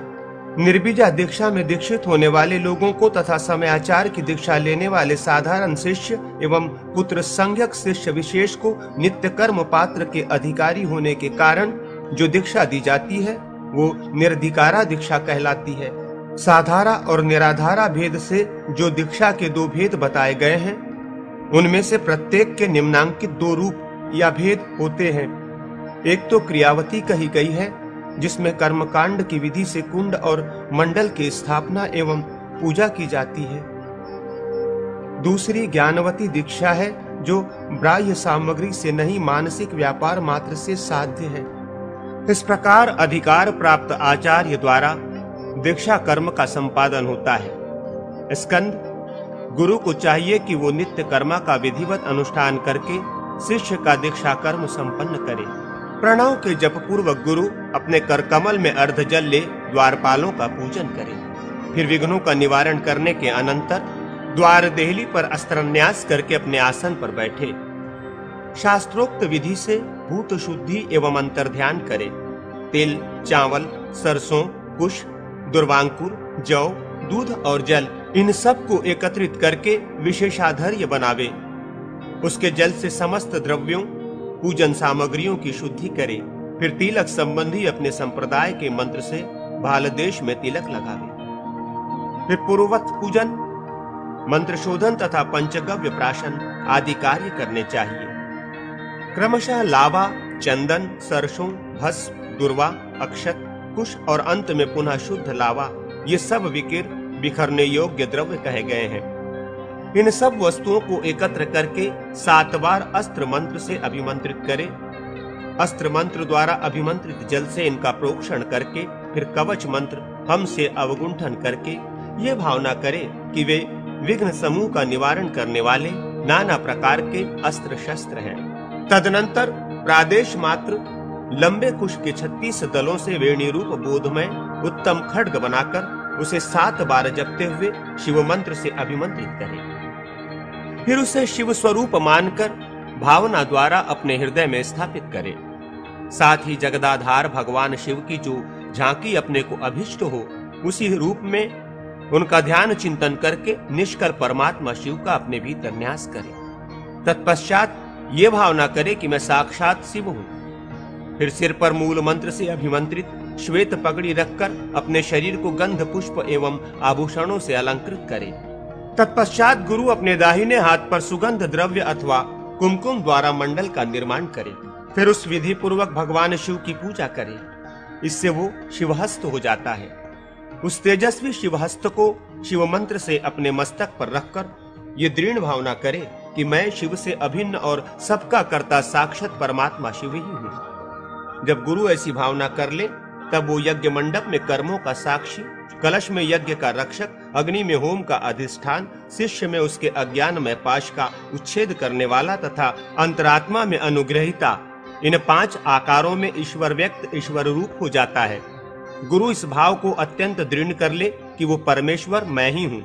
निर्बीजा दीक्षा में दीक्षित होने वाले लोगों को तथा समयाचार की दीक्षा लेने वाले साधारण शिष्य एवं पुत्र संज्ञक शिष्य विशेष को नित्य कर्म पात्र के अधिकारी होने के कारण जो दीक्षा दी जाती है वो निर्धिकारा दीक्षा कहलाती है। साधारा और निराधारा भेद से जो दीक्षा के दो भेद बताए गए हैं उनमें से प्रत्येक के निम्नांकित दो रूप या भेद होते हैं। एक तो क्रियावती कही गई है जिसमें कर्मकांड की विधि से कुंड और मंडल की स्थापना एवं पूजा की जाती है। दूसरी ज्ञानवती दीक्षा है जो बाह्य सामग्री से नहीं मानसिक व्यापार मात्र से साध्य है। इस प्रकार अधिकार प्राप्त आचार्य द्वारा दीक्षा कर्म का संपादन होता है। स्कंद गुरु को चाहिए कि वो नित्य कर्मा का विधिवत अनुष्ठान करके शिष्य का दीक्षा कर्म संपन्न करे। प्रणव के जप पूर्वक गुरु अपने करकमल में अर्ध जल ले द्वारपालों का पूजन करे। फिर विघ्नों का निवारण करने के अनंतर द्वार देहली पर अस्त्रन्यास करके अपने आसन पर बैठे। शास्त्रोक्त विधि से भूत शुद्धि एवं अंतर ध्यान करे। तिल, चावल, सरसों, कुश, दुर्वांकुर, जौ, दूध और जल इन सब को एकत्रित करके विशेषाधर्य बनावे। उसके जल से समस्त द्रव्यों पूजन सामग्रियों की शुद्धि करे। फिर तिलक संबंधी अपने संप्रदाय के मंत्र से भालदेश में तिलक लगावे। फिर पूर्ववत पूजन, मंत्र शोधन तथा पंचगव्य प्राशन आदि कार्य करने चाहिए। क्रमशः लावा, चंदन, सरसों, भस्म, दुर्वा, अक्षत, कुश और अंत में पुनः शुद्ध लावा ये सब विकिर बिखरने योग्य द्रव्य कहे गए हैं। इन सब वस्तुओं को एकत्र करके 7 बार अस्त्र मंत्र से अभिमंत्रित करें। अस्त्र मंत्र द्वारा अभिमंत्रित जल से इनका प्रोक्षण करके फिर कवच मंत्र हम से अवगुंठन करके ये भावना करें कि वे विघ्न समूह का निवारण करने वाले नाना प्रकार के अस्त्र शस्त्र हैं। तदनंतर प्रादेश मात्र लंबे कुश के 36 दलों से वेणी रूप बोध में उत्तम खड्ग बनाकर उसे 7 बार जपते हुए शिव मंत्र से अभिमंत्रित करें। फिर उसे शिव स्वरूप मानकर भावना द्वारा अपने हृदय में स्थापित करें। साथ ही जगदाधार भगवान शिव की जो झांकी अपने को अभिष्ट हो उसी रूप में उनका ध्यान चिंतन करके निष्कल परमात्मा शिव का अपने भीतर न्यास करें। तत्पश्चात ये भावना करे कि मैं साक्षात शिव हूँ। फिर सिर पर मूल मंत्र से अभिमंत्रित श्वेत पगड़ी रखकर अपने शरीर को गंध पुष्प एवं आभूषणों से अलंकृत करें। तत्पश्चात गुरु अपने दाहिने हाथ पर सुगंध द्रव्य अथवा कुमकुम द्वारा मंडल का निर्माण करें। फिर उस विधि पूर्वक भगवान शिव की पूजा करें। इससे वो शिवहस्त हो जाता है। उस तेजस्वी शिवहस्त को शिव मंत्र से अपने मस्तक पर रखकर ये दृढ़ भावना करे कि मैं शिव से अभिन्न और सबका कर्ता साक्षात परमात्मा शिव ही हूँ। जब गुरु ऐसी भावना कर ले तब वो यज्ञ मंडप में कर्मों का साक्षी, कलश में यज्ञ का रक्षक, अग्नि में होम का अधिष्ठान, शिष्य में उसके अज्ञान में पाश का उच्छेद करने वाला तथा अंतरात्मा में अनुग्रहिता, इन 5 आकारों में ईश्वर व्यक्त ईश्वर रूप हो जाता है। गुरु इस भाव को अत्यंत दृढ़ कर ले कि वो परमेश्वर मैं ही हूँ।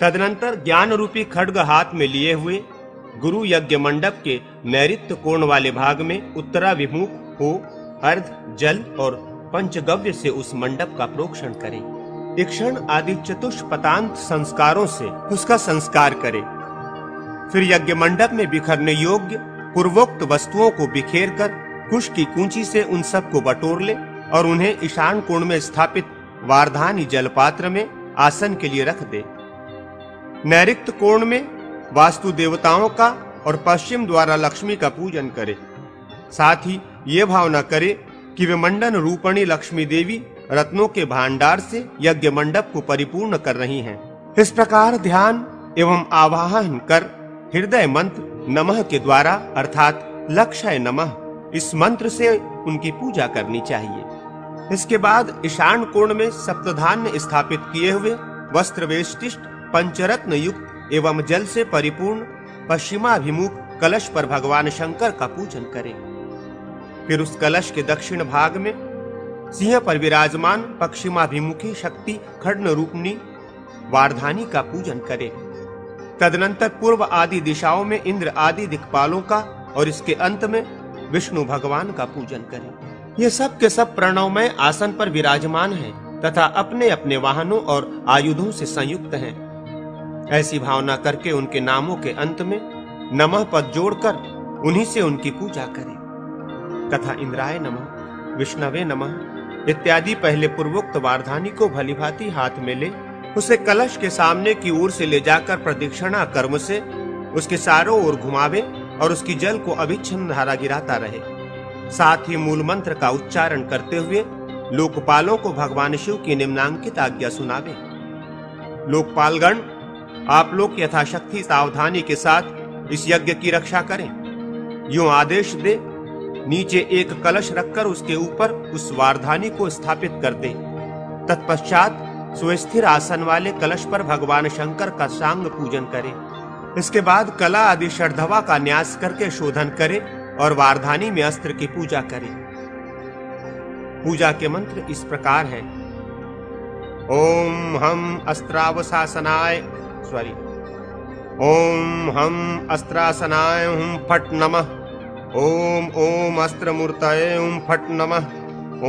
तदनंतर ज्ञान रूपी खड्ग हाथ में लिए हुए गुरु यज्ञ मंडप के नैऋत्य कोण वाले भाग में उत्तराभिमुख हो अर्ध जल और पंचगव्य से उस मंडप का प्रोक्षण करें। इक्षण आदि चतुष्पतांत संस्कारों से उसका संस्कार करें। फिर यज्ञ मंडप में बिखरने योग्य पूर्वोक्त वस्तुओं को बिखेर कर कुश की कूंची से उन सबको बटोर ले और उन्हें ईशान कोण में स्थापित वारधानी जलपात्र में आसन के लिए रख दे। नैऋत्य कोण में वास्तु देवताओं का और पश्चिम द्वारा लक्ष्मी का पूजन करे। साथ ही ये भावना करे कि वे मंडन रूपणी लक्ष्मी देवी रत्नों के भंडार से यज्ञ मंडप को परिपूर्ण कर रही हैं। इस प्रकार ध्यान एवं आवाहन कर हृदय मंत्र नमः के द्वारा अर्थात लक्षय नमः इस मंत्र से उनकी पूजा करनी चाहिए। इसके बाद ईशान कोण में सप्तधान्य स्थापित किए हुए वस्त्र वेष्टिष्ट पंचरत्न युक्त एवं जल से परिपूर्ण पश्चिमाभिमुख कलश पर भगवान शंकर का पूजन करें। फिर उस कलश के दक्षिण भाग में सिंह पर विराजमान पश्चिमाभिमुखी शक्ति खड्ग रूपनी वारधानी का पूजन करें। तदनंतर पूर्व आदि दिशाओं में इंद्र आदि दिक्पालों का और इसके अंत में विष्णु भगवान का पूजन करें। ये सब के सब प्रणवमय आसन पर विराजमान है तथा अपने अपने वाहनों और आयुधों से संयुक्त हैं। ऐसी भावना करके उनके नामों के अंत में नमः पद जोड़कर उन्हीं से उनकी पूजा करें तथा इंद्राय नमः, विष्णवे नमः इत्यादि पहले पूर्वोक्त वारधानी को भलीभांति हाथ में ले उसे कलश के सामने की ओर से ले जाकर प्रदक्षिणा कर्म से उसके चारों ओर घुमावे और उसकी जल को अभिच्छिन्न धारा गिराता रहे। साथ ही मूल मंत्र का उच्चारण करते हुए लोकपालों को भगवान शिव की निम्नांकित आज्ञा सुनावे। लोकपालगण, आप लोग यथाशक्ति सावधानी के साथ इस यज्ञ की रक्षा करें। यूं आदेश दे नीचे एक कलश रखकर उसके ऊपर उस वारधानी को स्थापित कर दे। तत्पश्चात सुस्थिर आसन वाले कलश पर भगवान शंकर का सांग पूजन करें। इसके बाद कला आदि शर्धवा का न्यास करके शोधन करें और वारधानी में अस्त्र की पूजा करें। पूजा के मंत्र इस प्रकार हैं। ओम हम अस्त्रासनाय हुं फट नमः। ओम ओम अस्त्रमूर्तये हुं फट नमः।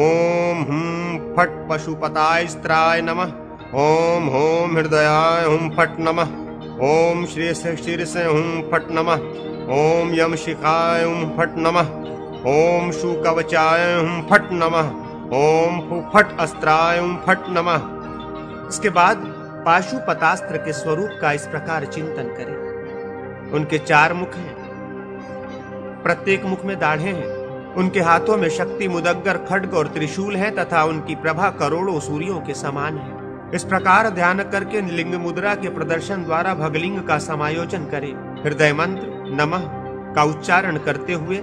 ओम हुं फट पशुपताय स्त्राय नमः। ओम होम हृदयाय हुं फट नमः। ओम श्री शीर्ष हुं फट नमः। ओम यम शिखाय हुं फट नमः। ओम शुकवचाय हुं फट नमः। ओम फट अस्त्राय हुं फट नमः। इसके बाद पाशुपतास्त्र के स्वरूप का इस प्रकार चिंतन करें। उनके चार मुख हैं, प्रत्येक मुख में दाढ़े हैं। उनके हाथों में शक्ति मुदग्गर खड्ग और त्रिशूल है तथा उनकी प्रभा करोड़ों सूर्यों के समान है। इस प्रकार ध्यान करके लिंग मुद्रा के प्रदर्शन द्वारा भगलिंग का समायोजन करें। हृदय मंत्र नमः का उच्चारण करते हुए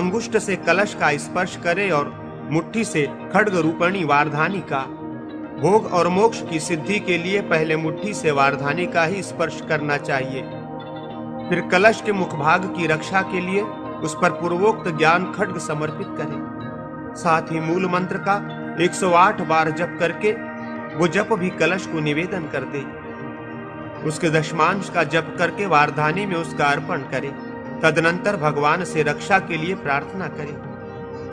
अंगुष्ठ से कलश का स्पर्श करें और मुट्ठी से खड्ग रूपणी वारधानी का भोग और मोक्ष की सिद्धि के लिए पहले मुट्ठी से वारधानी का ही स्पर्श करना चाहिए। फिर कलश के मुखभाग की रक्षा के लिए उस पर पूर्वोक्त ज्ञान खड्ग समर्पित करें। साथ ही मूल मंत्र का 108 बार जप करके वो जप भी कलश को निवेदन कर दे। उसके दशमांश का जप करके वारधानी में उसका अर्पण करें। तदनंतर भगवान से रक्षा के लिए प्रार्थना करें।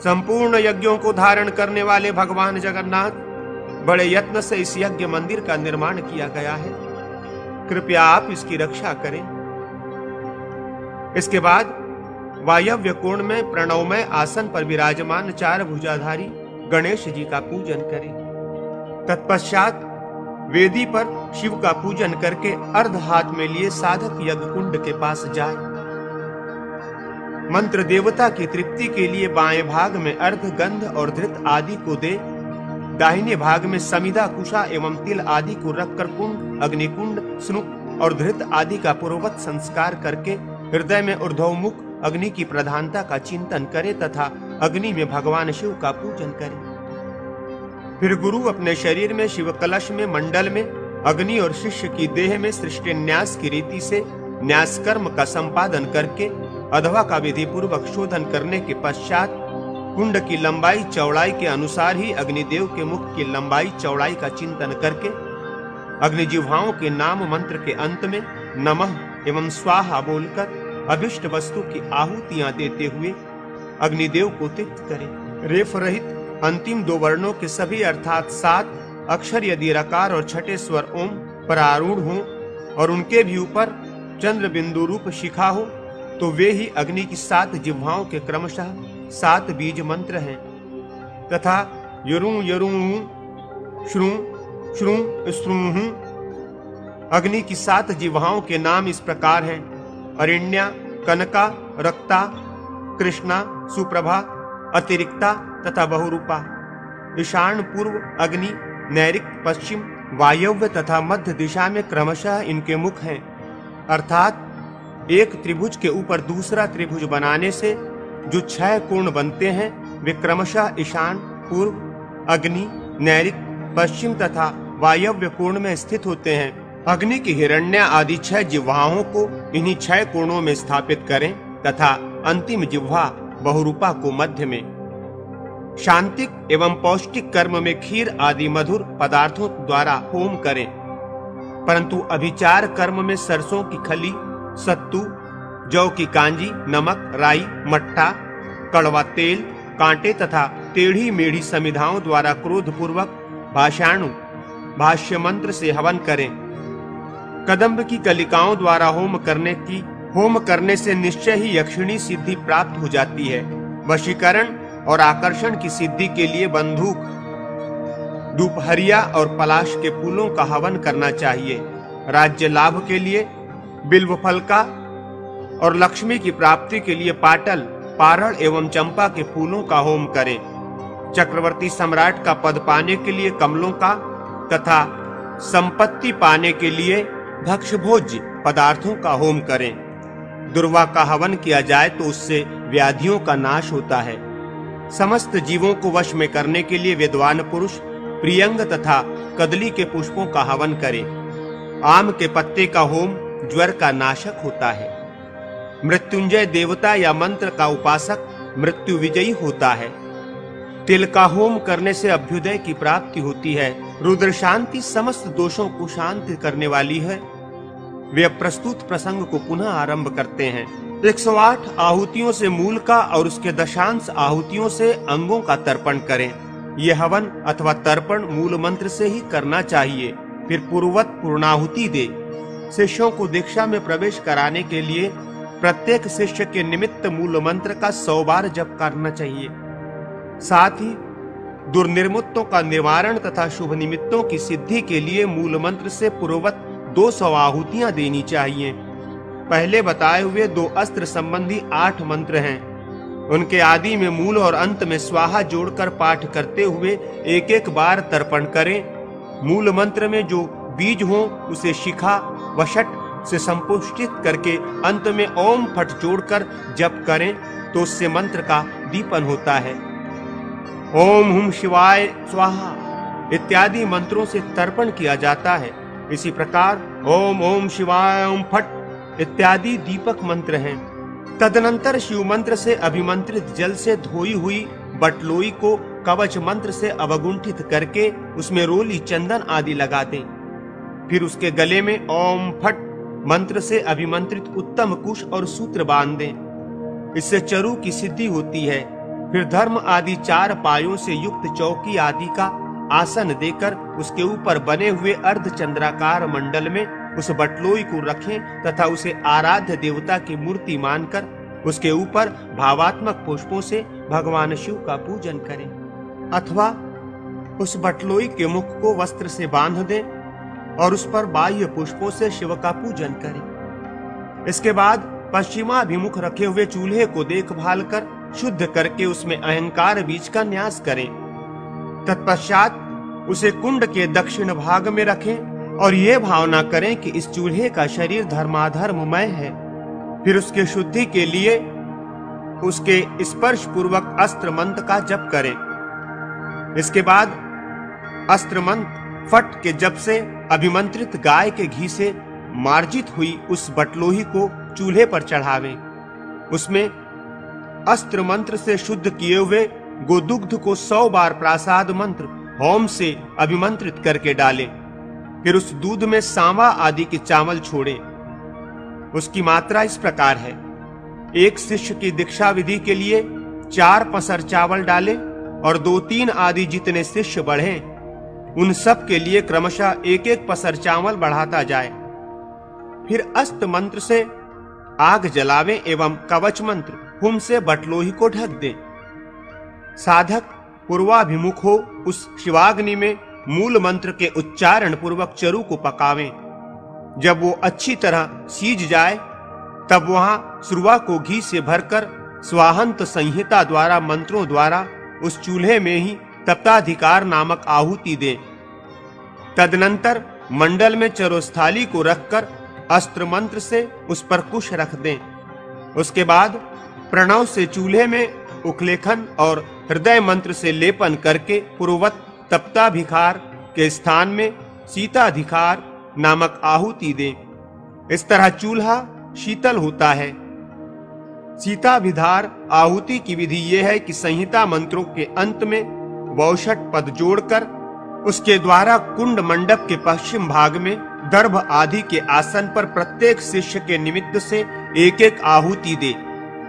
संपूर्ण यज्ञों को धारण करने वाले भगवान जगन्नाथ, बड़े यत्न से इस यज्ञ मंदिर का निर्माण किया गया है, कृपया आप इसकी रक्षा करें। इसके बाद वायव्य कोण में प्रणवमय आसन पर विराजमान चार भुजाधारी गणेश जी का पूजन करें। तत्पश्चात वेदी पर शिव का पूजन करके अर्ध हाथ में लिए साधक यज्ञ कुंड के पास जाए। मंत्र देवता की तृप्ति के लिए बाएं भाग में अर्ध गंध और धृत आदि को दे, दाहिने भाग में समिधा कुशा एवं तिल आदि को रखकर कुंड, अग्निकुंड, स्नुक और धृत आदि का पूर्ववत संस्कार करके हृदय में ऊर्ध्वमुख अग्नि की प्रधानता का चिंतन करे तथा अग्नि में भगवान शिव का पूजन करे। फिर गुरु अपने शरीर में, शिव कलश में, मंडल में, अग्नि और शिष्य की देह में सृष्टि न्यास की रीति से न्यास कर्म का संपादन करके अधवा का विधि पूर्वक शोधन करने के पश्चात कुंड की लंबाई चौड़ाई के अनुसार ही अग्निदेव के मुख की लंबाई चौड़ाई का चिंतन करके अग्निजिह्वाओं के नाम मंत्र के अंत में नमः एवं स्वाहा बोलकर अभिष्ट वस्तु की आहुतियां देते हुए अग्निदेव को तृप्त करें। रेफ रहित अंतिम दो वर्णों के सभी अर्थात 7 अक्षर यदि रकार और छठे स्वर ओम पर आरूढ़ हों और उनके भी ऊपर चंद्र बिंदु रूप शिखा हो तो वे ही अग्नि की 7 जिह्वाओं के क्रमशः 7 बीज मंत्र हैं तथा यरुं यरुं श्रुं श्रुं श्रुं अग्नि की 7 जिह्वाओं के नाम इस प्रकार हैं। अरिण्या, कनका, रक्ता, कृष्णा, सुप्रभा, अतिरिक्ता तथा बहुरूपा। ईशान पूर्व, अग्नि, नैऋत्य, पश्चिम, वायव्य तथा मध्य दिशा में क्रमशः इनके मुख हैं, अर्थात एक त्रिभुज के ऊपर दूसरा त्रिभुज बनाने से जो 6 कोण बनते हैं वे क्रमशः ईशान पूर्व, अग्नि, नैऋत्य, पश्चिम तथा वायव्य कोण में स्थित होते हैं। अग्नि की हिरण्य आदि 6 जिह्वाओं को इन्हीं 6 कोणों में स्थापित करें तथा अंतिम जिह्वा बहुरूपा को मध्य में। शांतिक एवं पौष्टिक कर्म में खीर आदि मधुर पदार्थों द्वारा होम करें, परंतु अभिचार कर्म में सरसों की खली, सत्तू, जौ की कांजी, नमक, राई, मट्ठा, कड़वा तेल, कांटे तथा टेढ़ी मेढ़ी समिधाओं द्वारा क्रोधपूर्वक भाषाणु भाष्य मंत्र से हवन करें। कदम्ब की कलिकाओं द्वारा होम करने से निश्चय ही यक्षिणी सिद्धि प्राप्त हो जाती है। वशीकरण और आकर्षण की सिद्धि के लिए बंधूक, धूपहरिया और पलाश के फूलों का हवन करना चाहिए। राज्य लाभ के लिए बिल्वफल का और लक्ष्मी की प्राप्ति के लिए पाटल, पारल एवं चंपा के फूलों का होम करें। चक्रवर्ती सम्राट का पद पाने के लिए कमलों का तथा संपत्ति पाने के लिए भक्षभोज्य पदार्थों का होम करें। दुर्वा का हवन किया जाए तो उससे व्याधियों का नाश होता है। समस्त जीवों को वश में करने के लिए विद्वान पुरुष प्रियंग तथा कदली के पुष्पों का हवन करें। आम के पत्ते का होम ज्वर का नाशक होता है। मृत्युंजय देवता या मंत्र का उपासक मृत्यु विजयी होता है। तिल का होम करने से अभ्युदय की प्राप्ति होती है। रुद्र शांति समस्त दोषों को शांत करने वाली है। वे प्रस्तुत प्रसंग को पुनः आरंभ करते हैं। 108 आहुतियों से मूल का और उसके दशांश आहुतियों से अंगों का तर्पण करें। यह हवन अथवा तर्पण मूल मंत्र से ही करना चाहिए। फिर पूर्ववत पूर्णाहुति दे। शिष्यों को दीक्षा में प्रवेश कराने के लिए प्रत्येक शिष्य के निमित्त मूल मंत्र का 100 बार जप करना चाहिए। साथ ही दुर्निमित्तों का निवारण तथा शुभ निमित्तों की सिद्धि के लिए मूल मंत्र से पूर्ववत 200 आहुतियां देनी चाहिए। पहले बताए हुए 2 अस्त्र संबंधी 8 मंत्र हैं। उनके आदि में मूल और अंत में स्वाहा जोड़कर पाठ करते हुए 1-1 बार तर्पण करें। मूल मंत्र में जो बीज हो उसे शिखा वशट से संपुष्टित करके अंत में ओम फट जोड़कर जप करें तो उससे मंत्र का दीपन होता है। ओम हुम शिवाय स्वाहा इत्यादि मंत्रों से तर्पण किया जाता है। इसी प्रकार ओम ओम शिवाय ओम फट इत्यादि दीपक मंत्र हैं। तदनंतर शिव मंत्र से अभिमंत्रित जल से धोई हुई बटलोई को कवच मंत्र से अवगुंठित करके उसमें रोली चंदन आदि लगा दें। फिर उसके गले में ओम फट मंत्र से अभिमंत्रित उत्तम कुश और सूत्र बांध दें। इससे चरु की सिद्धि होती है। फिर धर्म आदि 4 पायों से युक्त चौकी आदि का आसन देकर उसके ऊपर बने हुए अर्ध चंद्राकार मंडल में उस बटलोई को रखें तथा उसे आराध्य देवता की मूर्ति मानकर उसके ऊपर भावात्मक पुष्पों से भगवान शिव का पूजन करें अथवा उस बटलोई के मुख को वस्त्र से बांध दें और उस पर बाह्य पुष्पों से शिव का पूजन करें। इसके बाद पश्चिमाभिमुख रखे हुए चूल्हे को देखभाल कर शुद्ध करके उसमें अहंकार बीज का न्यास करें। तत्पश्चात उसे कुंड के दक्षिण भाग में रखें और ये भावना करें कि इस चूल्हे का शरीर धर्माधर्ममय है। फिर उसके शुद्धि के लिए उसके स्पर्श पूर्वक अस्त्र मंत्र का जप करें। इसके बाद अस्त्र मंत्र फट के जप से अभिमंत्रित गाय के घी से मार्जित हुई उस बटलोही को चूल्हे पर चढ़ावें। उसमें अस्त्र मंत्र से शुद्ध किए हुए गोदुग्ध को 100 बार प्रासाद मंत्र होम से अभिमंत्रित करके डालें। फिर उस दूध में सांवा आदि के चावल छोड़े। उसकी मात्रा इस प्रकार है। 1 शिष्य की दीक्षा विधि के लिए 4 पसर चावल डालें और 2-3 आदि जितने शिष्य बढ़े उन सब के लिए क्रमशः 1-1 पसर चावल बढ़ाता जाए। फिर अस्त मंत्र से आग जलावें एवं कवच मंत्र हुम से बटलोही को ढक दें। साधक पूर्वाभिमुख हो उस शिवाग्नि में मूल मंत्र के उच्चारण पूर्वक चरु को पकावें। जब वो अच्छी तरह सीज जाए तब वहां श्रुवा को घी से भरकर स्वाहंत संहिता द्वारा मंत्रों द्वारा उस चूल्हे में ही तप्ताधिकार नामक आहुति दें। तदनंतर मंडल में चरोस्थाली को रखकर अस्त्र मंत्र से उस पर कुश रख दें। उसके बाद प्रणव से चूल्हे में उखलेखन और हृदय मंत्र से लेपन करके पूर्ववत तप्ताभिकार के स्थान में शीताधिकार नामक आहुति दें। इस तरह चूल्हा शीतल होता है। शीताभिधार आहुति की विधि यह है कि संहिता मंत्रों के अंत में वौषट पद जोड़कर उसके द्वारा कुंड मंडप के पश्चिम भाग में दर्भ आदि के आसन पर प्रत्येक शिष्य के निमित्त से 1-1 आहुति दे।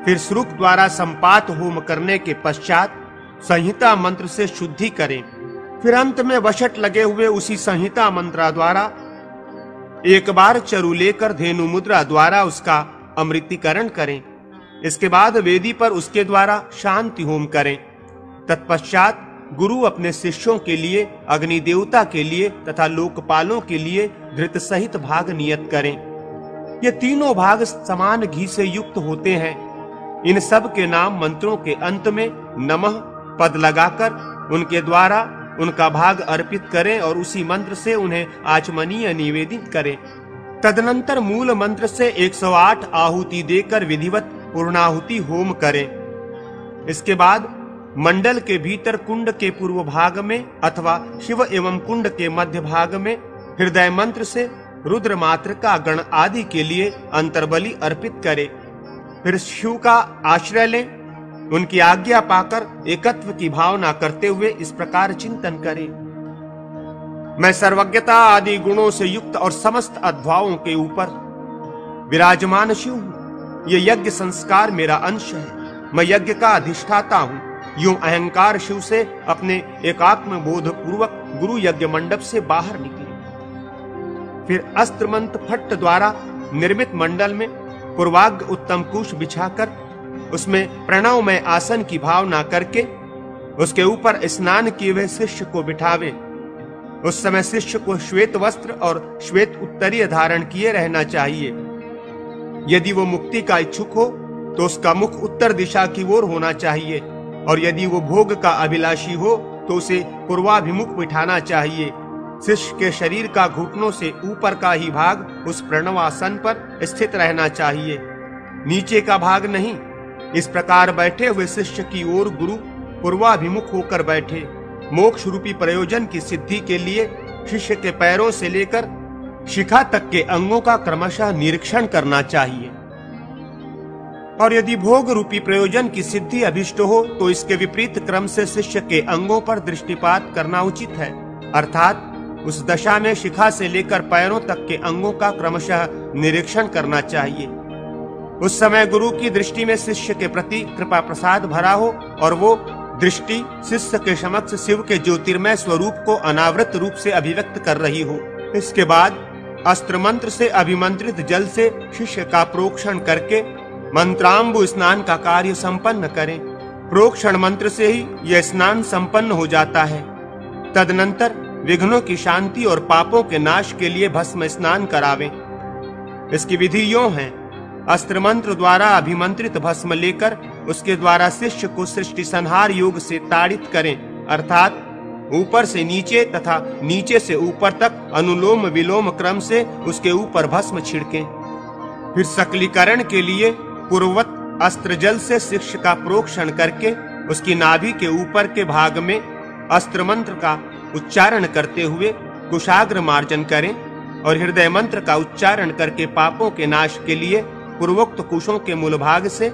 फिर श्रुक द्वारा संपात होम करने के पश्चात संहिता मंत्र से शुद्धि करें। फिर अंत में वशट लगे हुए उसी संहिता मंत्रा द्वारा एक बार चरु लेकर धेनु मुद्रा द्वारा उसका अमृतीकरण करें। इसके बाद वेदी पर उसके द्वारा शांति होम करें। तत्पश्चात गुरु अपने शिष्यों के लिए, अग्नि देवता के लिए तथा लोकपालों के लिए धृत सहित भाग नियत करें। ये तीनों भाग समान घी से युक्त होते हैं। इन सब के नाम मंत्रों के अंत में नमः पद लगाकर उनके द्वारा उनका भाग अर्पित करें और उसी मंत्र से उन्हें आचमनीय निवेदित करें। तदनंतर मूल मंत्र से 108 आहुति देकर विधिवत पूर्णाहुति होम करें। इसके बाद मंडल के भीतर कुंड के पूर्व भाग में अथवा शिव एवं कुंड के मध्य भाग में हृदय मंत्र से रुद्र मात्र का गण आदि के लिए अंतर्बलि अर्पित करें। फिर शिव का आश्रय लें। उनकी आज्ञा पाकर एकत्व की भावना करते हुए इस प्रकार चिंतन करें। मैं सर्वज्ञता आदि गुणों से युक्त और समस्त अध्वाओं के ऊपर विराजमान शिव हूँ। यह यज्ञ संस्कार मेरा अंश है। मैं यज्ञ का अधिष्ठाता हूँ। यूं अहंकार शिव से अपने एकात्म बोध पूर्वक गुरु यज्ञ मंडप से बाहर निकले। फिर अस्त्रमंत फट्ट द्वारा निर्मित मंडल में पूर्वाग्र उत्तम कुश बिछाकर उसमें प्रणव में आसन की भावना करके उसके ऊपर स्नान किए हुए शिष्य को बिठावे। उस समय शिष्य को श्वेत वस्त्र और श्वेत उत्तरीय धारण किए रहना चाहिए। यदि वो मुक्ति का इच्छुक हो तो उसका मुख उत्तर दिशा की ओर होना चाहिए और यदि वो भोग का अभिलाषी हो तो उसे पूर्वाभिमुख बिठाना चाहिए। शिष्य के शरीर का घुटनों से ऊपर का ही भाग उस प्रणवासन पर स्थित रहना चाहिए, नीचे का भाग नहीं। इस प्रकार बैठे हुए शिष्य की ओर गुरु पूर्वाभिमुख होकर बैठे। मोक्ष रूपी प्रयोजन की सिद्धि के लिए शिष्य के पैरों से लेकर शिखा तक के अंगों का क्रमशः निरीक्षण करना चाहिए और यदि भोग रूपी प्रयोजन की सिद्धि अभिष्ट हो तो इसके विपरीत क्रम से शिष्य के अंगों पर दृष्टिपात करना उचित है, अर्थात उस दशा में शिखा से लेकर पैरों तक के अंगों का क्रमशः निरीक्षण करना चाहिए। उस समय गुरु की दृष्टि में शिष्य के प्रति कृपा प्रसाद भरा हो और वो दृष्टि शिष्य के समक्ष शिव के ज्योतिर्मय स्वरूप को अनावृत रूप से अभिव्यक्त कर रही हो। इसके बाद अस्त्र मंत्र से अभिमंत्रित जल से शिष्य का प्रोक्षण करके मंत्राम्बु स्नान का कार्य संपन्न करें। प्रोक्षण मंत्र से ही यह स्नान संपन्न हो जाता है। तदनंतर विघ्नों की शांति और पापों के नाश के लिए भस्म स्नान करावें। इसकी विधि यों है। अस्त्र मंत्र द्वारा अभिमंत्रित भस्म लेकर उसके द्वारा शिष्य को सृष्टि संहार योग से ताड़ित करें, अर्थात ऊपर से नीचे तथा नीचे से ऊपर तक अनुलोम विलोम क्रम से उसके ऊपर भस्म छिड़कें। फिर सकलीकरण के लिए पूर्ववत अस्त्र जल से शिष्य का प्रोक्षण करके उसकी नाभि के ऊपर के भाग में अस्त्र मंत्र का उच्चारण करते हुए कुशाग्र मार्जन करें और हृदय मंत्र का उच्चारण करके पापों के नाश के लिए पूर्वोक्त कुशों के मूल भाग से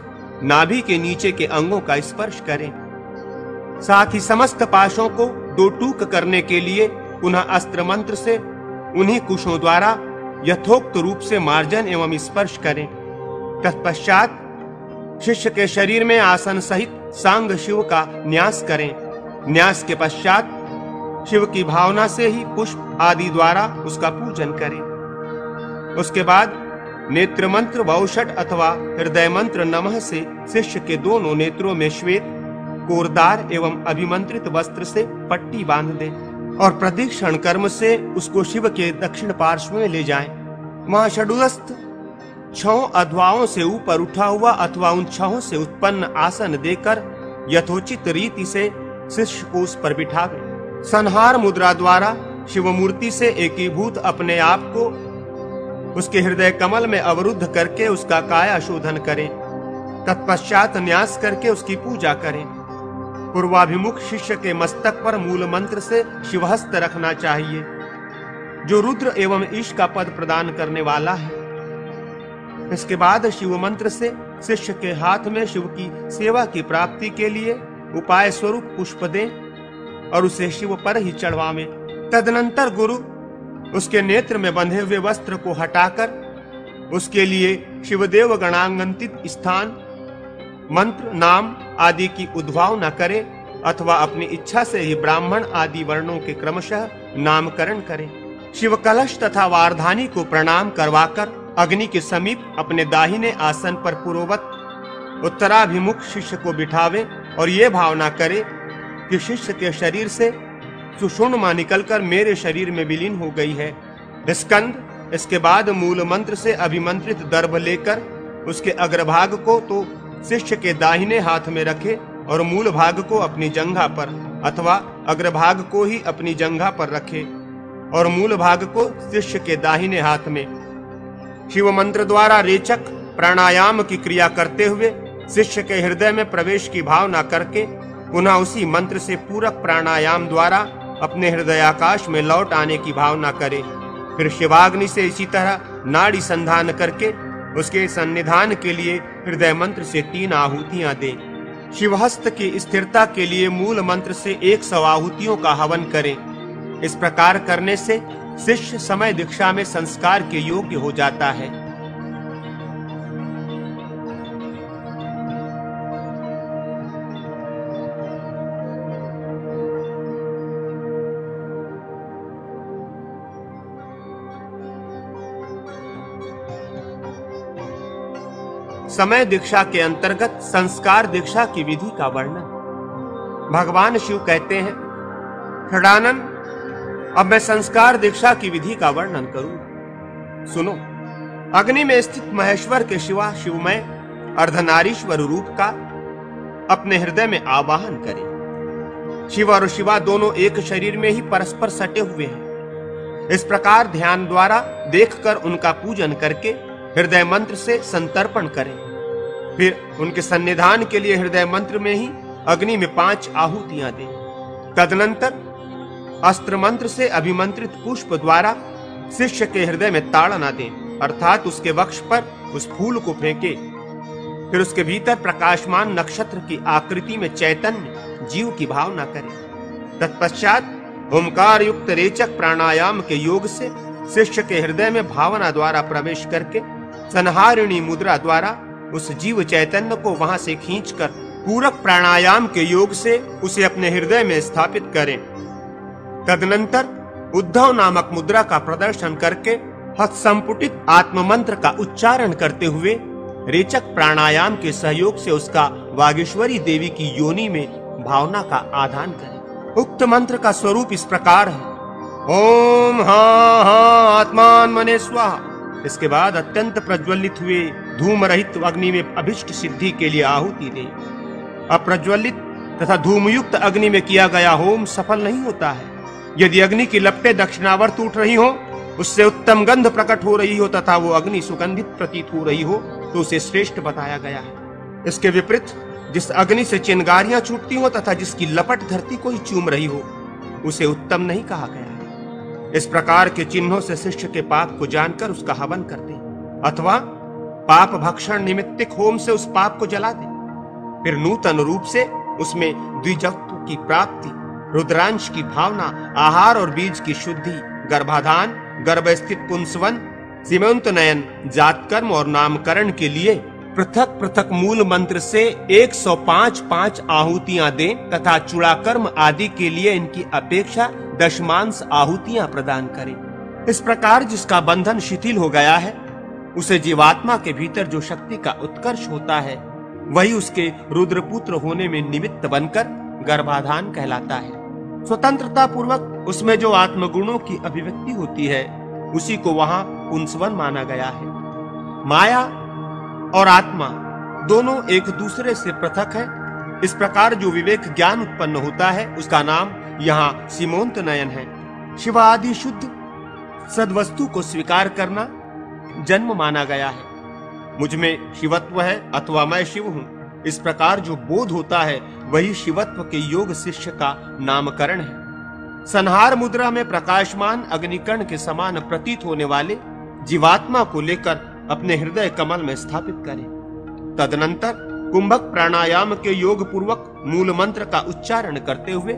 नाभि के नीचे के अंगों का स्पर्श करें। साथ ही समस्त पाशों को दो टूक करने के लिए पुनः अस्त्र मंत्र से उन्हीं कुशों द्वारा यथोक्त रूप से मार्जन एवं स्पर्श करें। तत्पश्चात शिष्य के शरीर में आसन सहित सांग शिव का न्यास करें। न्यास के पश्चात शिव की भावना से ही पुष्प आदि द्वारा उसका पूजन करें। उसके बाद नेत्र मंत्र बहुषट अथवा हृदय मंत्र नमः से शिष्य के दोनों नेत्रों में श्वेत कोरदार एवं अभिमंत्रित वस्त्र से पट्टी बांध दें और प्रदक्षिण कर्म से उसको शिव के दक्षिण पार्श्व में ले जाएं। वहां षडुदस्थ छहों अध्वाओं से ऊपर उठा हुआ अथवा उन छहों से उत्पन्न आसन देकर यथोचित रीति से शिष्य को उस पर बिठा दें। संहार मुद्रा द्वारा शिवमूर्ति से एकीभूत अपने आप को उसके हृदय कमल में अवरुद्ध करके उसका काया शोधन करें। तत्पश्चात न्यास करके उसकी पूजा करें। पूर्वाभिमुख शिष्य के मस्तक पर मूल मंत्र से शिवहस्त रखना चाहिए जो रुद्र एवं ईश का पद प्रदान करने वाला है। इसके बाद शिव मंत्र से शिष्य के हाथ में शिव की सेवा की प्राप्ति के लिए उपाय स्वरूप पुष्प दें और उसे शिव पर ही चढ़वावे। तदनंतर गुरु उसके नेत्र में बंधे हुए वस्त्र को हटाकर उसके लिए शिवदेव गणांगंतित स्थान मंत्र नाम आदि की उद्भावना करे अथवा अपनी इच्छा से ही ब्राह्मण आदि वर्णों के क्रमशः नामकरण करें। शिव कलश तथा वारधानी को प्रणाम करवाकर अग्नि के समीप अपने दाहिने आसन पर पूर्ववत उत्तराभिमुख शिष्य को बिठावे और ये भावना करे कि शिष्य के शरीर से सुषुम्ना निकलकर मेरे शरीर में विलीन हो गई है। स्कंद इसके बाद मूल मंत्र से अभिमंत्रित दर्भ लेकर उसके अग्रभाग को तो शिष्य के दाहिने हाथ में रखे और मूल भाग को अपनी जंघा पर अथवा अग्रभाग को ही अपनी जंघा पर रखे और मूल भाग को शिष्य के दाहिने हाथ में। शिव मंत्र द्वारा रेचक प्राणायाम की क्रिया करते हुए शिष्य के हृदय में प्रवेश की भावना करके पुनः उसी मंत्र से पूरक प्राणायाम द्वारा अपने हृदयाकाश में लौट आने की भावना करे। फिर शिवाग्नि से इसी तरह नाड़ी संधान करके उसके सन्निधान के लिए हृदय मंत्र से 3 आहुतियां दें। शिवहस्त की स्थिरता के लिए मूल मंत्र से 100 आहुतियों का हवन करें। इस प्रकार करने से शिष्य समय दीक्षा में संस्कार के योग्य हो जाता है। समय दीक्षा के अंतर्गत संस्कार दीक्षा की विधि का वर्णन। भगवान शिव कहते हैं, खडानंद अब मैं संस्कार दीक्षा की विधि का वर्णन करूं। सुनो, अग्नि में स्थित महेश्वर के शिवा शिवमय अर्धनारीश्वर रूप का अपने हृदय में आवाहन करें। शिव और शिवा दोनों एक शरीर में ही परस्पर सटे हुए हैं। इस प्रकार ध्यान द्वारा देखकर उनका पूजन करके हृदय मंत्र से संतर्पण करें। फिर उनके सन्निधान के लिए हृदय मंत्र में ही अग्नि में 5 आहुतियां दें। तदनंतर अस्त्र मंत्र से अभिमंत्रित पुष्प द्वारा शिष्य के हृदय में ताड़ना दें, अर्थात उसके वक्ष पर उस फूल को फेंके। फिर उसके भीतर प्रकाशमान नक्षत्र की आकृति में चैतन्य जीव की भावना करें। तत्पश्चात ओंकार युक्त रेचक प्राणायाम के योग से शिष्य के हृदय में भावना द्वारा प्रवेश करके संहारिणी मुद्रा द्वारा उस जीव चैतन्य को वहां से खींचकर पूरक प्राणायाम के योग से उसे अपने हृदय में स्थापित करें। तदनंतर उद्धव नामक मुद्रा का प्रदर्शन करके हस्तसंपुटित आत्ममंत्र का उच्चारण करते हुए रेचक प्राणायाम के सहयोग से उसका वागीश्वरी देवी की योनि में भावना का आधान करें। उक्त मंत्र का स्वरूप इस प्रकार है, ओम हा हा आत्मान मने स्वाहा। इसके बाद अत्यंत प्रज्वलित हुए धूम रहित अग्नि में अभिष्ट सिद्धि के लिए आहुति दें। अप्रज्वलित तथा धूमयुक्त अग्नि में किया गया होम सफल नहीं होता है। यदि अग्नि की लपटें दक्षिणावर्त उठ रही हो, उससे उत्तम गंध प्रकट हो रही हो तथा वो अग्नि सुगंधित प्रतीत हो रही हो तो उसे श्रेष्ठ बताया गया है। इसके विपरीत जिस अग्नि से चिंगारियां छूटती हो तथा जिसकी लपट धरती को ही चूम रही हो उसे उत्तम नहीं कहा गया। इस प्रकार के चिन्हों से शिष्य के पाप को जानकर उसका हवन कर दे अथवा पाप भक्षण निमित्तिक होम से उस पाप को जला दे। फिर नूतन रूप से उसमें द्विजत्व की प्राप्ति, रुद्रांश की भावना, आहार और बीज की शुद्धि, गर्भाधान, गर्भस्थित पुंसवन, सीमंत नयन, जातकर्म और नामकरण के लिए पृथक पृथक मूल मंत्र से 105 आहुतियां दें तथा चूड़ाकर्म आदि के लिए इनकी अपेक्षा 10 आहुतियां प्रदान करें। इस प्रकार जिसका बंधन शिथिल हो गया है उसे जीवात्मा के भीतर जो शक्ति का उत्कर्ष होता है वही उसके रुद्रपुत्र होने में निमित्त बनकर गर्भाधान कहलाता है। स्वतंत्रता पूर्वक उसमें जो आत्मगुणों की अभिव्यक्ति होती है उसी को वहाँ पुंसवन माना गया है। माया और आत्मा दोनों एक दूसरे से पृथक है। इस प्रकार जो विवेक ज्ञान उत्पन्न होता है उसका नाम यहाँ सीमोंत नयन है। शिव आदि शुद्ध सद्वस्तु को स्वीकार करना जन्म माना गया है। मुझ में शिवत्व है अथवा मैं शिव हूँ, इस प्रकार जो बोध होता है वही शिवत्व के योग शिष्य का नामकरण है। संहार मुद्रा में प्रकाशमान अग्निकण के समान प्रतीत होने वाले जीवात्मा को लेकर अपने हृदय कमल में स्थापित करें। तदनंतर कुंभक प्राणायाम के योग पूर्वक मूल मंत्र का उच्चारण करते हुए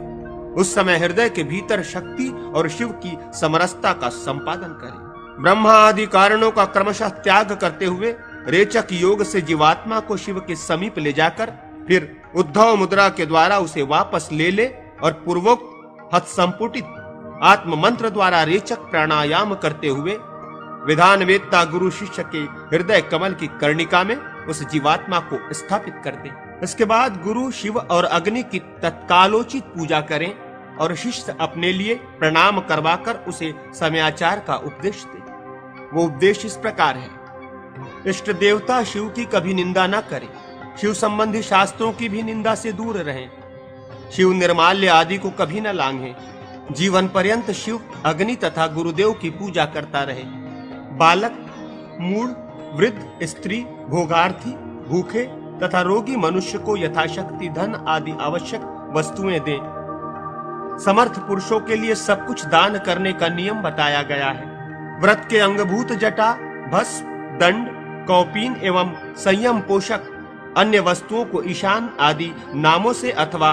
उस समय हृदय के भीतर शक्ति और शिव की समरसता का संपादन करें। ब्रह्मा आदि कारणों का क्रमशः त्याग करते हुए रेचक योग से जीवात्मा को शिव के समीप ले जाकर फिर उद्धव मुद्रा के द्वारा उसे वापस ले ले और पूर्वोक्त हस्तसंपुटित आत्म मंत्र द्वारा रेचक प्राणायाम करते हुए विधानवेत्ता गुरु शिष्य के हृदय कमल की कर्णिका में उस जीवात्मा को स्थापित कर दे। इसके बाद गुरु शिव और अग्नि की तत्कालोचित पूजा करें और शिष्य अपने लिए प्रणाम करवाकर उसे समयाचार का उपदेश दे। वो उपदेश इस प्रकार है, इष्ट देवता शिव की कभी निंदा न करें, शिव संबंधी शास्त्रों की भी निंदा से दूर रहें, शिव निर्माल्य आदि को कभी न लांघें, जीवन पर्यंत शिव अग्नि तथा गुरुदेव की पूजा करता रहे। बालक, मूढ़, वृद्ध, स्त्री, भोगार्थी, भूखे तथा रोगी मनुष्य को यथाशक्ति धन आदि आवश्यक वस्तुएं दें। समर्थ पुरुषों के लिए सब कुछ दान करने का नियम बताया गया है। व्रत के अंगभूत जटा, भस्म, दंड, कौपीन एवं संयम पोषक अन्य वस्तुओं को ईशान आदि नामों से अथवा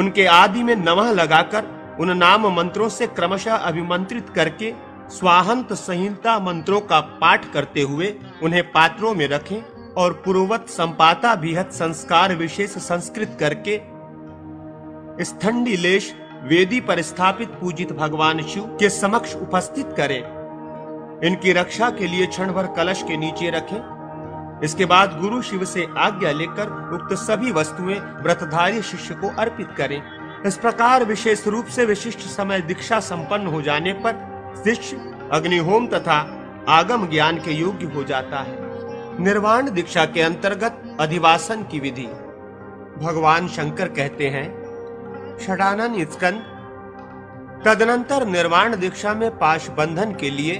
उनके आदि में नमः लगाकर उन नाम मंत्रों से क्रमशः अभिमंत्रित करके स्वाहंत संहिता मंत्रों का पाठ करते हुए उन्हें पात्रों में रखें और पूर्ववत संपाता बृहत संस्कार विशेष संस्कृत करके स्थंडीलेश वेदी पर स्थापित पूजित भगवान शिव के समक्ष उपस्थित करें। इनकी रक्षा के लिए क्षण भर कलश के नीचे रखें। इसके बाद गुरु शिव से आज्ञा लेकर उक्त सभी वस्तुएं व्रतधारी शिष्य को अर्पित करें। इस प्रकार विशेष रूप से विशिष्ट समय दीक्षा संपन्न हो जाने पर शिष्य अग्निहोम तथा आगम ज्ञान के योग्य हो जाता है। निर्वाण दीक्षा के अंतर्गत अधिवासन की विधि। भगवान शंकर कहते हैं, षडानन स्कंद, तदनंतर निर्वाण दीक्षा में पाश बंधन के लिए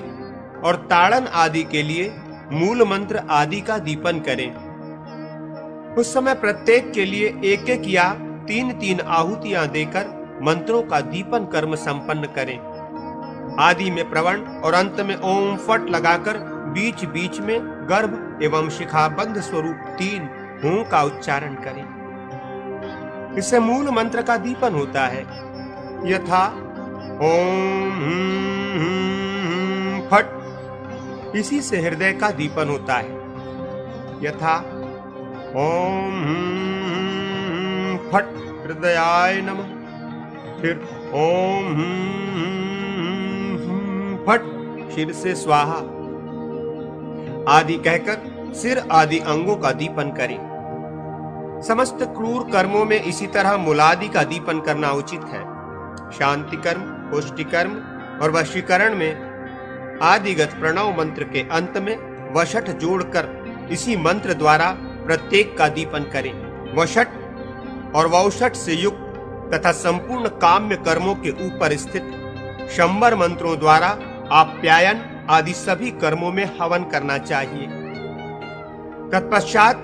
और ताड़न आदि के लिए मूल मंत्र आदि का दीपन करें। उस समय प्रत्येक के लिए एक एक या तीन तीन आहुतियां देकर मंत्रों का दीपन कर्म संपन्न करें। आदि में प्रवण और अंत में ओम फट लगाकर बीच बीच में गर्भ एवं शिखाबंध स्वरूप 3 हूं का उच्चारण करें। इससे मूल मंत्र का दीपन होता है, यथा ओम फट। इसी से हृदय का दीपन होता है, यथा ओम फट हृदयाय नमः। फिर ओम फट सिर से स्वाहा आदि कहकर सिर आदि अंगों का दीपन करें। समस्त क्रूर कर्मों में इसी तरह मूलादि का दीपन करना उचित है। शांति कर्म, पुष्टि कर्म और वशीकरण में आदिगत प्रणव मंत्र के अंत में वषट जोड़कर इसी मंत्र द्वारा प्रत्येक का दीपन करें। वषट और वौषट से युक्त तथा संपूर्ण काम्य कर्मों के ऊपर स्थित शंबर मंत्रों द्वारा आप्यायन आदि सभी कर्मों में हवन करना चाहिए। तत्पश्चात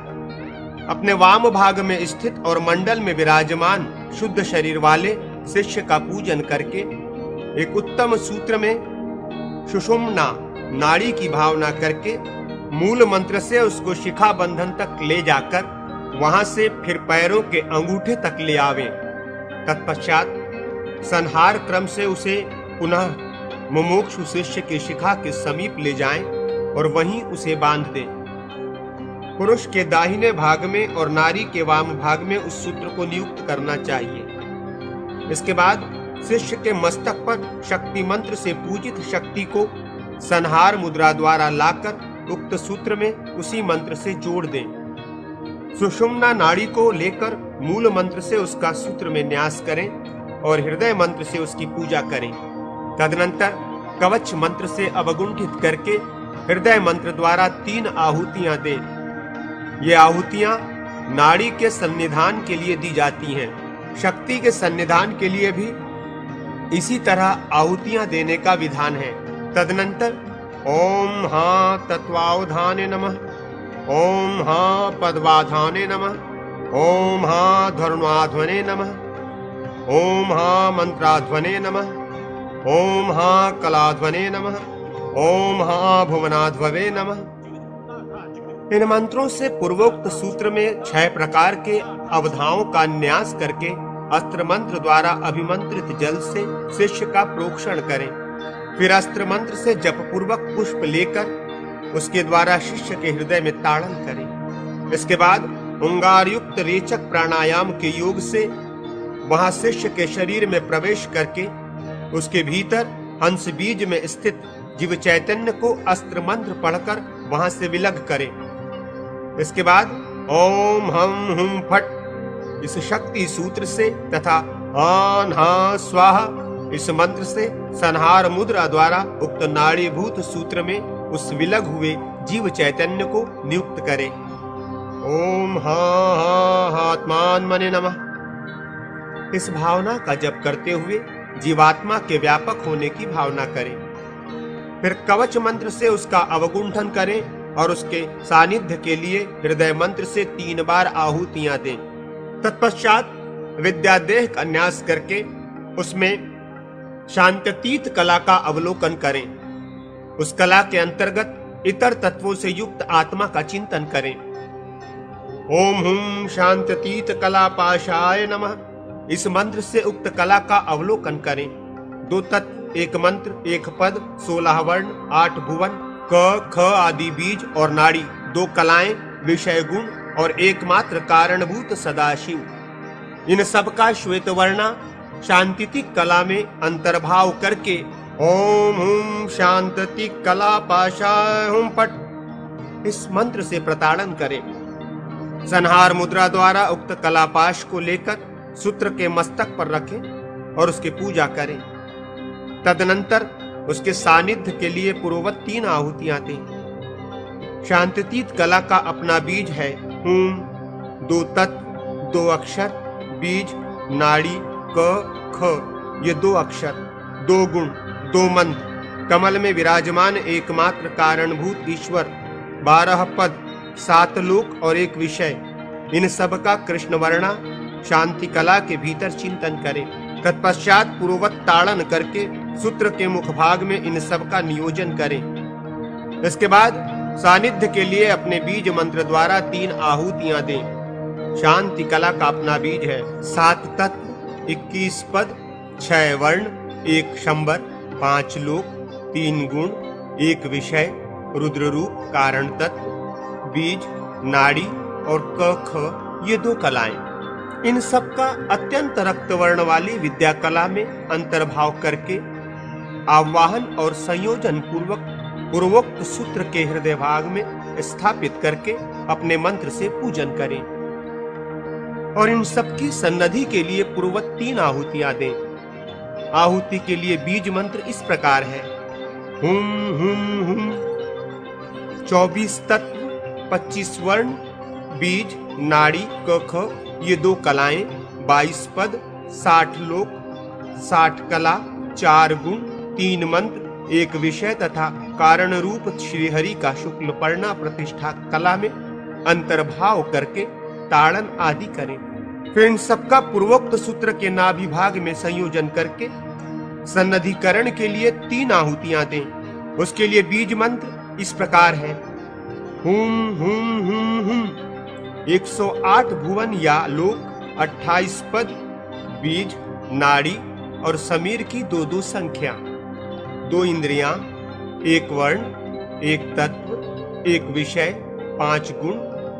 अपने वाम भाग में स्थित और मंडल में विराजमान शुद्ध शरीर वाले शिष्य का पूजन करके एक उत्तम सूत्र में सुषुम्ना नाड़ी की भावना करके मूल मंत्र से उसको शिखा बंधन तक ले जाकर वहां से फिर पैरों के अंगूठे तक ले आवे। तत्पश्चात संहार क्रम से उसे पुनः मुमुक्षु शिष्य के शिखा के समीप ले जाएं और वहीं उसे बांध दें। पुरुष के दाहिने भाग में और नारी के वाम भाग में उस सूत्र को नियुक्त करना चाहिए। इसके बाद शिष्य के मस्तक पर शक्ति मंत्र से पूजित शक्ति को संहार मुद्रा द्वारा लाकर उक्त सूत्र में उसी मंत्र से जोड़ दें। सुषुम्ना नाड़ी को लेकर मूल मंत्र से उसका सूत्र में न्यास करें और हृदय मंत्र से उसकी पूजा करें। तदनंतर कवच मंत्र से अवगुंठित करके हृदय मंत्र द्वारा 3 आहुतियां दें। ये आहुतियां नाड़ी के सन्निधान के लिए दी जाती हैं। शक्ति के सन्निधान के लिए भी इसी तरह आहुतियां देने का विधान है। तदनंतर ओम हा तत्वावधाने नमः, ओम हा पद्वाधाने नमः, ओम हा धर्माध्वने नमः, ओम हा मंत्राध्वने नमः, ओम हा कलाध्वने नमः, ओम हा भुवनाध्ववे नमः। इन मंत्रों से पूर्वोक्त सूत्र में 6 प्रकार के अवधाओं का न्यास करके अस्त्र मंत्र द्वारा अभिमंत्रित जल से शिष्य का प्रोक्षण करें। फिर अस्त्र मंत्र से जप पूर्वक पुष्प लेकर उसके द्वारा शिष्य के हृदय में ताड़न करें। इसके बाद पुंगार युक्त रेचक प्राणायाम के योग से वहां शिष्य के शरीर में प्रवेश करके उसके भीतर हंस बीज में स्थित जीव चैतन्य को अस्त्र मंत्र पढ़कर वहां से विलग करें। इसके बाद ओम हम हुम फट इस शक्ति सूत्र से तथा आन हा स्वाहा इस मंत्र से संहार मुद्रा द्वारा उक्त नाड़ीभूत सूत्र में उस विलग हुए जीव चैतन्य को नियुक्त करें। ओम हा आत्मात्मने नमः इस भावना का जप करते हुए जीवात्मा के व्यापक होने की भावना करें। फिर कवच मंत्र से उसका अवगुंठन करें और उसके सानिध्य के लिए हृदय मंत्र से 3 बार आहुतियां दें। तत्पश्चात विद्यादेह का न्यास करके उसमें शांततीत कला का अवलोकन करें। उस कला के अंतर्गत इतर तत्वों से युक्त आत्मा का चिंतन करें। ओम हुम शांततीत कला पाशाय नमः इस मंत्र से उक्त कला का अवलोकन करें। 2 तत्व 1 मंत्र 1 पद 16 वर्ण 8 भुवन क ख आदि बीज और नाड़ी 2 कलाएं विषय गुण और एकमात्र कारणभूत सदाशिव इन सब का श्वेत वर्णा शांतितिक कला में अंतर्भाव करके ओम हुम शांतितिक कला पाशाय हुम पट इस मंत्र से प्रताड़न करें। संहार मुद्रा द्वारा उक्त कलापाश को लेकर सूत्र के मस्तक पर रखें और उसकी पूजा करें। तदनंतर उसके सानिध्य के लिए पूर्ववत 3 आहुतियां दें। शांतितीत कला का अपना बीज है हूम 2 तत्व 2 अक्षर बीज नाड़ी क ख ये 2 अक्षर 2 गुण 2 मंत्र कमल में विराजमान एकमात्र कारणभूत ईश्वर 12 पद 7 लोक और 1 विषय इन सब का कृष्ण वर्णा शांति कला के भीतर चिंतन करें। तत्पश्चात पूर्ववत ताड़न करके सूत्र के मुखभाग में इन सब का नियोजन करें। इसके बाद सानिध्य के लिए अपने बीज मंत्र द्वारा 3 आहुतियां दें। शांति कला का अपना बीज है 7 तत्व 21 पद 6 वर्ण 1 शंबर 5 लोक 3 गुण 1 विषय रुद्र रूप कारण तत्व बीज नाड़ी और क ख ये 2 कलाएं इन सब का अत्यंत रक्त वर्ण वाली विद्या कला में अंतर्भाव करके आवाहन और संयोजन पूर्वक पूर्वोक्त सूत्र के हृदय भाग में स्थापित करके अपने मंत्र से पूजन करें और इन सब की सन्नधि के लिए पूर्ववत 3 आहुतियां दें। आहुति के लिए बीज मंत्र इस प्रकार है हुम हुम हुम 24 तत्व 25 वर्ण बीज नाड़ी क ख ये 2 कलाएं 22 पद 60 लोक 60 कला 4 गुण 3 मंत्र 1 विषय तथा कारण रूप श्रीहरि का शुक्ल पर्णा प्रतिष्ठा कला में अंतर्भाव करके ताड़न आदि करें। फिर इन सबका पूर्वोक्त सूत्र के नाभिभाग में संयोजन करके सन्नधिकरण के लिए 3 आहुतियां दें। उसके लिए बीज मंत्र इस प्रकार है हुम हुम हुम हुम 108 भुवन या लोक 28 पद बीज नाड़ी और समीर की 2 2 संख्या 2 इंद्रियां 1 वर्ण 1 तत्व 1 विषय 5 गुण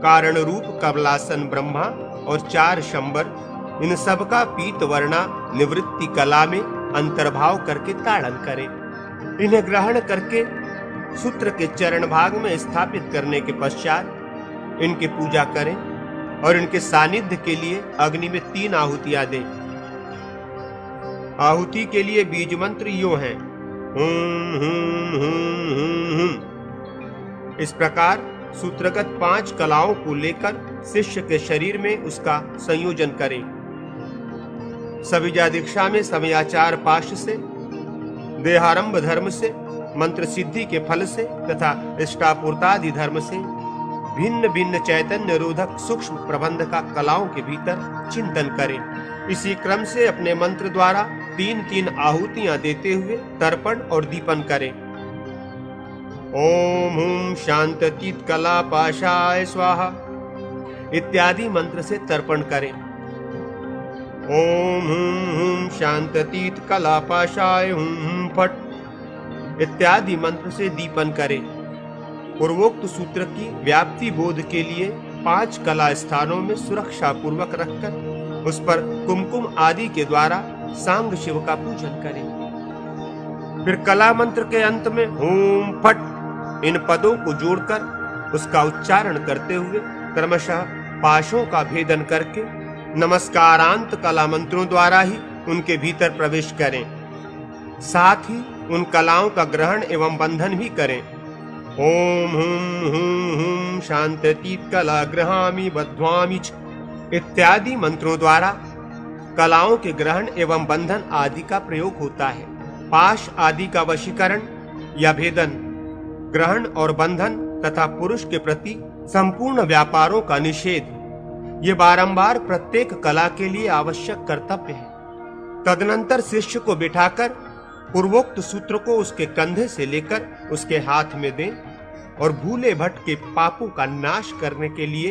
कारण रूप कमलासन ब्रह्मा और 4 शंबर इन सब का पीत वर्णा निवृत्ति कला में अंतर्भाव करके ताड़न करें। इन्हें ग्रहण करके सूत्र के चरण भाग में स्थापित करने के पश्चात इनकी पूजा करें और इनके सानिध्य के लिए अग्नि में 3 आहुतियां दें। आहुति के लिए बीज मंत्र यो हैं हुम हुम हुम हुम इस प्रकार सूत्रगत 5 कलाओं को लेकर शिष्य के शरीर में उसका संयोजन करें। सविजा दीक्षा में समयाचार पाश से देहारंभ धर्म से मंत्र सिद्धि के फल से तथा इष्टापूर्तादि धर्म से भिन्न भिन्न चैतन्य रोधक सूक्ष्म प्रबंध का कलाओं के भीतर चिंतन करें। इसी क्रम से अपने मंत्र द्वारा 3 3 आहुतियां देते हुए तर्पण और दीपन करें। ओम हुम शांततीत कला पाशाय स्वाहा इत्यादि मंत्र से तर्पण करें। ओम हुम हुम शांततीत कला पाशाय हुम हुम फट इत्यादि मंत्र से दीपन करें। पूर्वोक्त सूत्र की व्याप्ति बोध के लिए 5 कला स्थानों में सुरक्षा पूर्वक रखकर उस पर कुमकुम आदि के द्वारा सांग शिव का पूजन करें। फिर कला मंत्र के अंत में ओम फट इन पदों को जोड़कर उसका उच्चारण करते हुए क्रमशः पाशों का भेदन करके नमस्कारांत कला मंत्रों द्वारा ही उनके भीतर प्रवेश करें। साथ ही उन कलाओं का ग्रहण एवं बंधन भी करें। ओम हुम हुम शांततीत कला ग्रहामि बध्वामि इत्यादि मंत्रों द्वारा कलाओं के ग्रहण एवं बंधन आदि का प्रयोग होता है। पाश आदि का वशीकरण या भेदन, ग्रहण और बंधन तथा पुरुष के प्रति संपूर्ण व्यापारों का निषेध, ये बारंबार प्रत्येक कला के लिए आवश्यक कर्तव्य है। तदनंतर शिष्य को बिठाकर पूर्वोक्त सूत्र को उसके कंधे से लेकर उसके हाथ में दें और भूले भटके पापों का नाश करने के लिए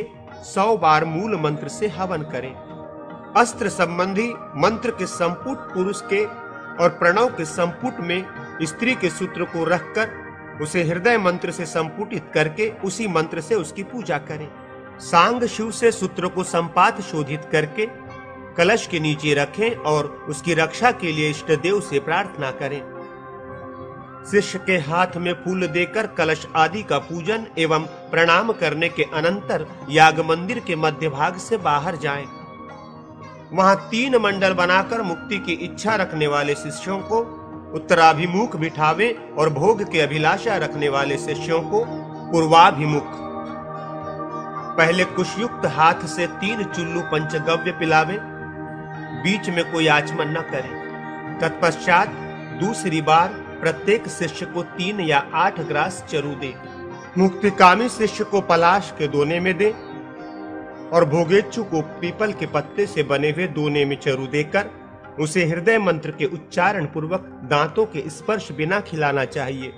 100 बार मूल मंत्र से हवन करें। अस्त्र संबंधी मंत्र के संपुट पुरुष के और प्रणव के संपुट में स्त्री के सूत्र को रखकर उसे हृदय मंत्र से संपुटित करके उसी मंत्र से उसकी पूजा करें। सांग शिव से सूत्र को संपात शोधित करके कलश के नीचे रखें और उसकी रक्षा के लिए इष्ट देव से प्रार्थना करें। शिष्य के हाथ में फूल देकर कलश आदि का पूजन एवं प्रणाम करने के अनंतर याग मंदिर के मध्य भाग से बाहर जाएं। वहां 3 मंडल बनाकर मुक्ति की इच्छा रखने वाले शिष्यों को उत्तराभिमुख बिठावे और भोग के अभिलाषा रखने वाले शिष्यों को पूर्वाभिमुख। पहले कुशयुक्त हाथ से 3 चुल्लू पंचगव्य पिलावे, बीच में कोई आचमन न करें। तत्पश्चात दूसरी बार प्रत्येक शिष्य को 3 या 8 ग्रास चरु दे। मुक्तिकामी शिष्य को पलाश के दोने में दे और भोगेच्छु को पीपल के पत्ते से बने हुए दोने में चरु देकर उसे हृदय मंत्र के उच्चारण पूर्वक दांतों के स्पर्श बिना खिलाना चाहिए।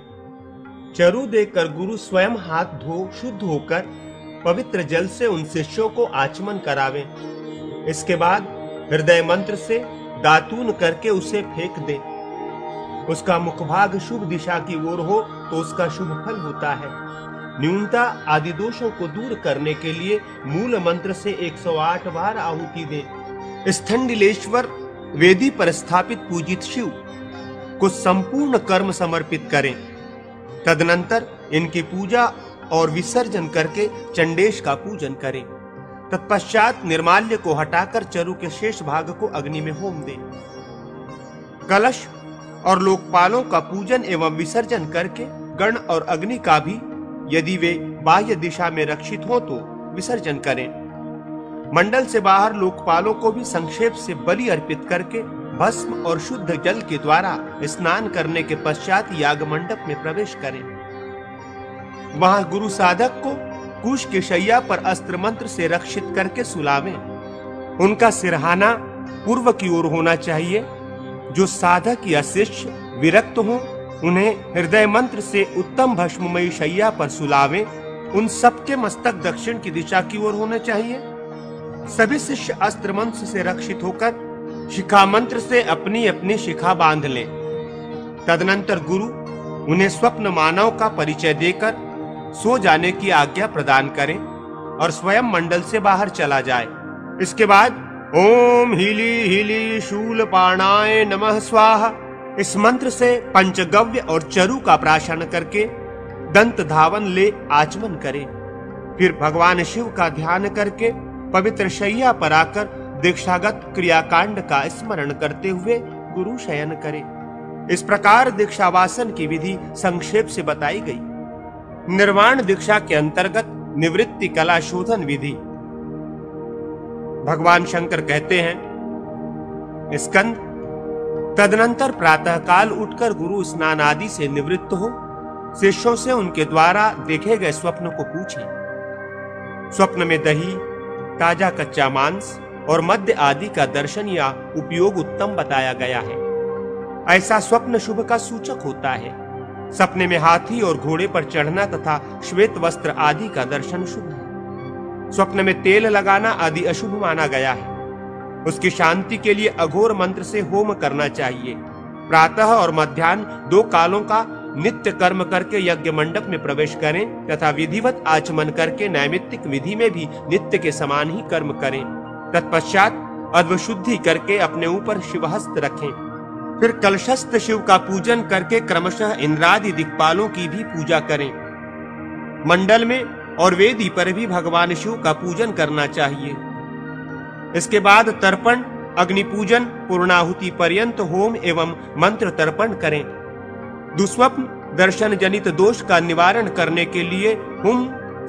चरु देकर गुरु स्वयं हाथ धो शुद्ध होकर पवित्र जल से उन शिष्यों को आचमन करावे। इसके बाद हृदय मंत्र से दातून करके उसे फेंक दे। उसका मुखभाग शुभ दिशा की ओर हो तो उसका शुभ फल होता है। न्यूनता आदि दोषों को दूर करने के लिए मूल मंत्र से 108 बार आहुति दे। स्थंडिलेश्वर वेदी पर स्थापित पूजित शिव को संपूर्ण कर्म समर्पित करें। तदनंतर इनकी पूजा और विसर्जन करके चंडेश का पूजन करें। तत्पश्चात निर्माल्य को हटाकर चरु के शेष भाग को अग्नि में होम दें। कलश और लोकपालों का पूजन एवं विसर्जन करके गण और अग्नि का भी यदि वे बाह्य दिशा में रक्षित हो तो विसर्जन करें। मंडल से बाहर लोकपालों को भी संक्षेप से बलि अर्पित करके भस्म और शुद्ध जल के द्वारा स्नान करने के पश्चात याग मंडप में प्रवेश करें। वहां गुरु साधक को कुश के शैया पर अस्त्र मंत्र से रक्षित करके सुलावें। उनका सिरहाना पूर्व की ओर होना चाहिए। जो साधक या शिष्य विरक्त हो उन्हें हृदय मंत्र से उत्तम भस्ममयी शैया पर सुलावें। उन सबके मस्तक दक्षिण की दिशा की ओर होना चाहिए। सभी शिष्य अस्त्र मंत्र से रक्षित होकर शिखा मंत्र से अपनी अपनी शिखा बांध लें। तदनंतर गुरु उन्हें स्वप्न मानव का परिचय देकर सो जाने की आज्ञा प्रदान करें और स्वयं मंडल से बाहर चला जाए। इसके बाद ओम हिली हिली शूल पाणाय नमः स्वाहा इस मंत्र से पंचगव्य और चरु का प्राशन करके दंत धावन ले आचमन करें। फिर भगवान शिव का ध्यान करके पवित्र शैया पर आकर दीक्षागत क्रियाकांड का स्मरण करते हुए गुरु शयन करें। इस प्रकार दीक्षावासन की विधि संक्षेप से बताई गई। निर्वाण दीक्षा के अंतर्गत निवृत्ति कला शोधन विधि। भगवान शंकर कहते हैं, स्कंद, तदनंतर प्रातःकाल उठकर गुरु स्नान आदि से निवृत्त हो शिष्यों से उनके द्वारा देखे गए स्वप्न को पूछें। स्वप्न में दही, ताजा कच्चा मांस और मध्य आदि का दर्शन या उपयोग उत्तम बताया गया है। ऐसा स्वप्न शुभ का सूचक होता है। सपने में हाथी और घोड़े पर चढ़ना तथा श्वेत वस्त्र आदि का दर्शन शुभ है। स्वप्न में तेल लगाना आदि अशुभ माना गया है। उसकी शांति के लिए अघोर मंत्र से होम करना चाहिए। प्रातः और मध्याह्न 2 कालों का नित्य कर्म करके यज्ञ मंडप में प्रवेश करें तथा विधिवत आचमन करके नैमित्तिक विधि में भी नित्य के समान ही कर्म करें। तत्पश्चात अद्वशुद्धि करके अपने ऊपर शिवहस्त रखें। फिर कलशस्थ शिव का पूजन करके क्रमशः इंद्रादि दिक्पालों की भी पूजा करें। मंडल में और वेदी पर भी भगवान शिव का पूजन करना चाहिए। इसके बाद तर्पण, अग्नि पूजन, पूर्णाहुति पर्यंत होम एवं मंत्र तर्पण करें। दुस्वप्न दर्शन जनित दोष का निवारण करने के लिए हुम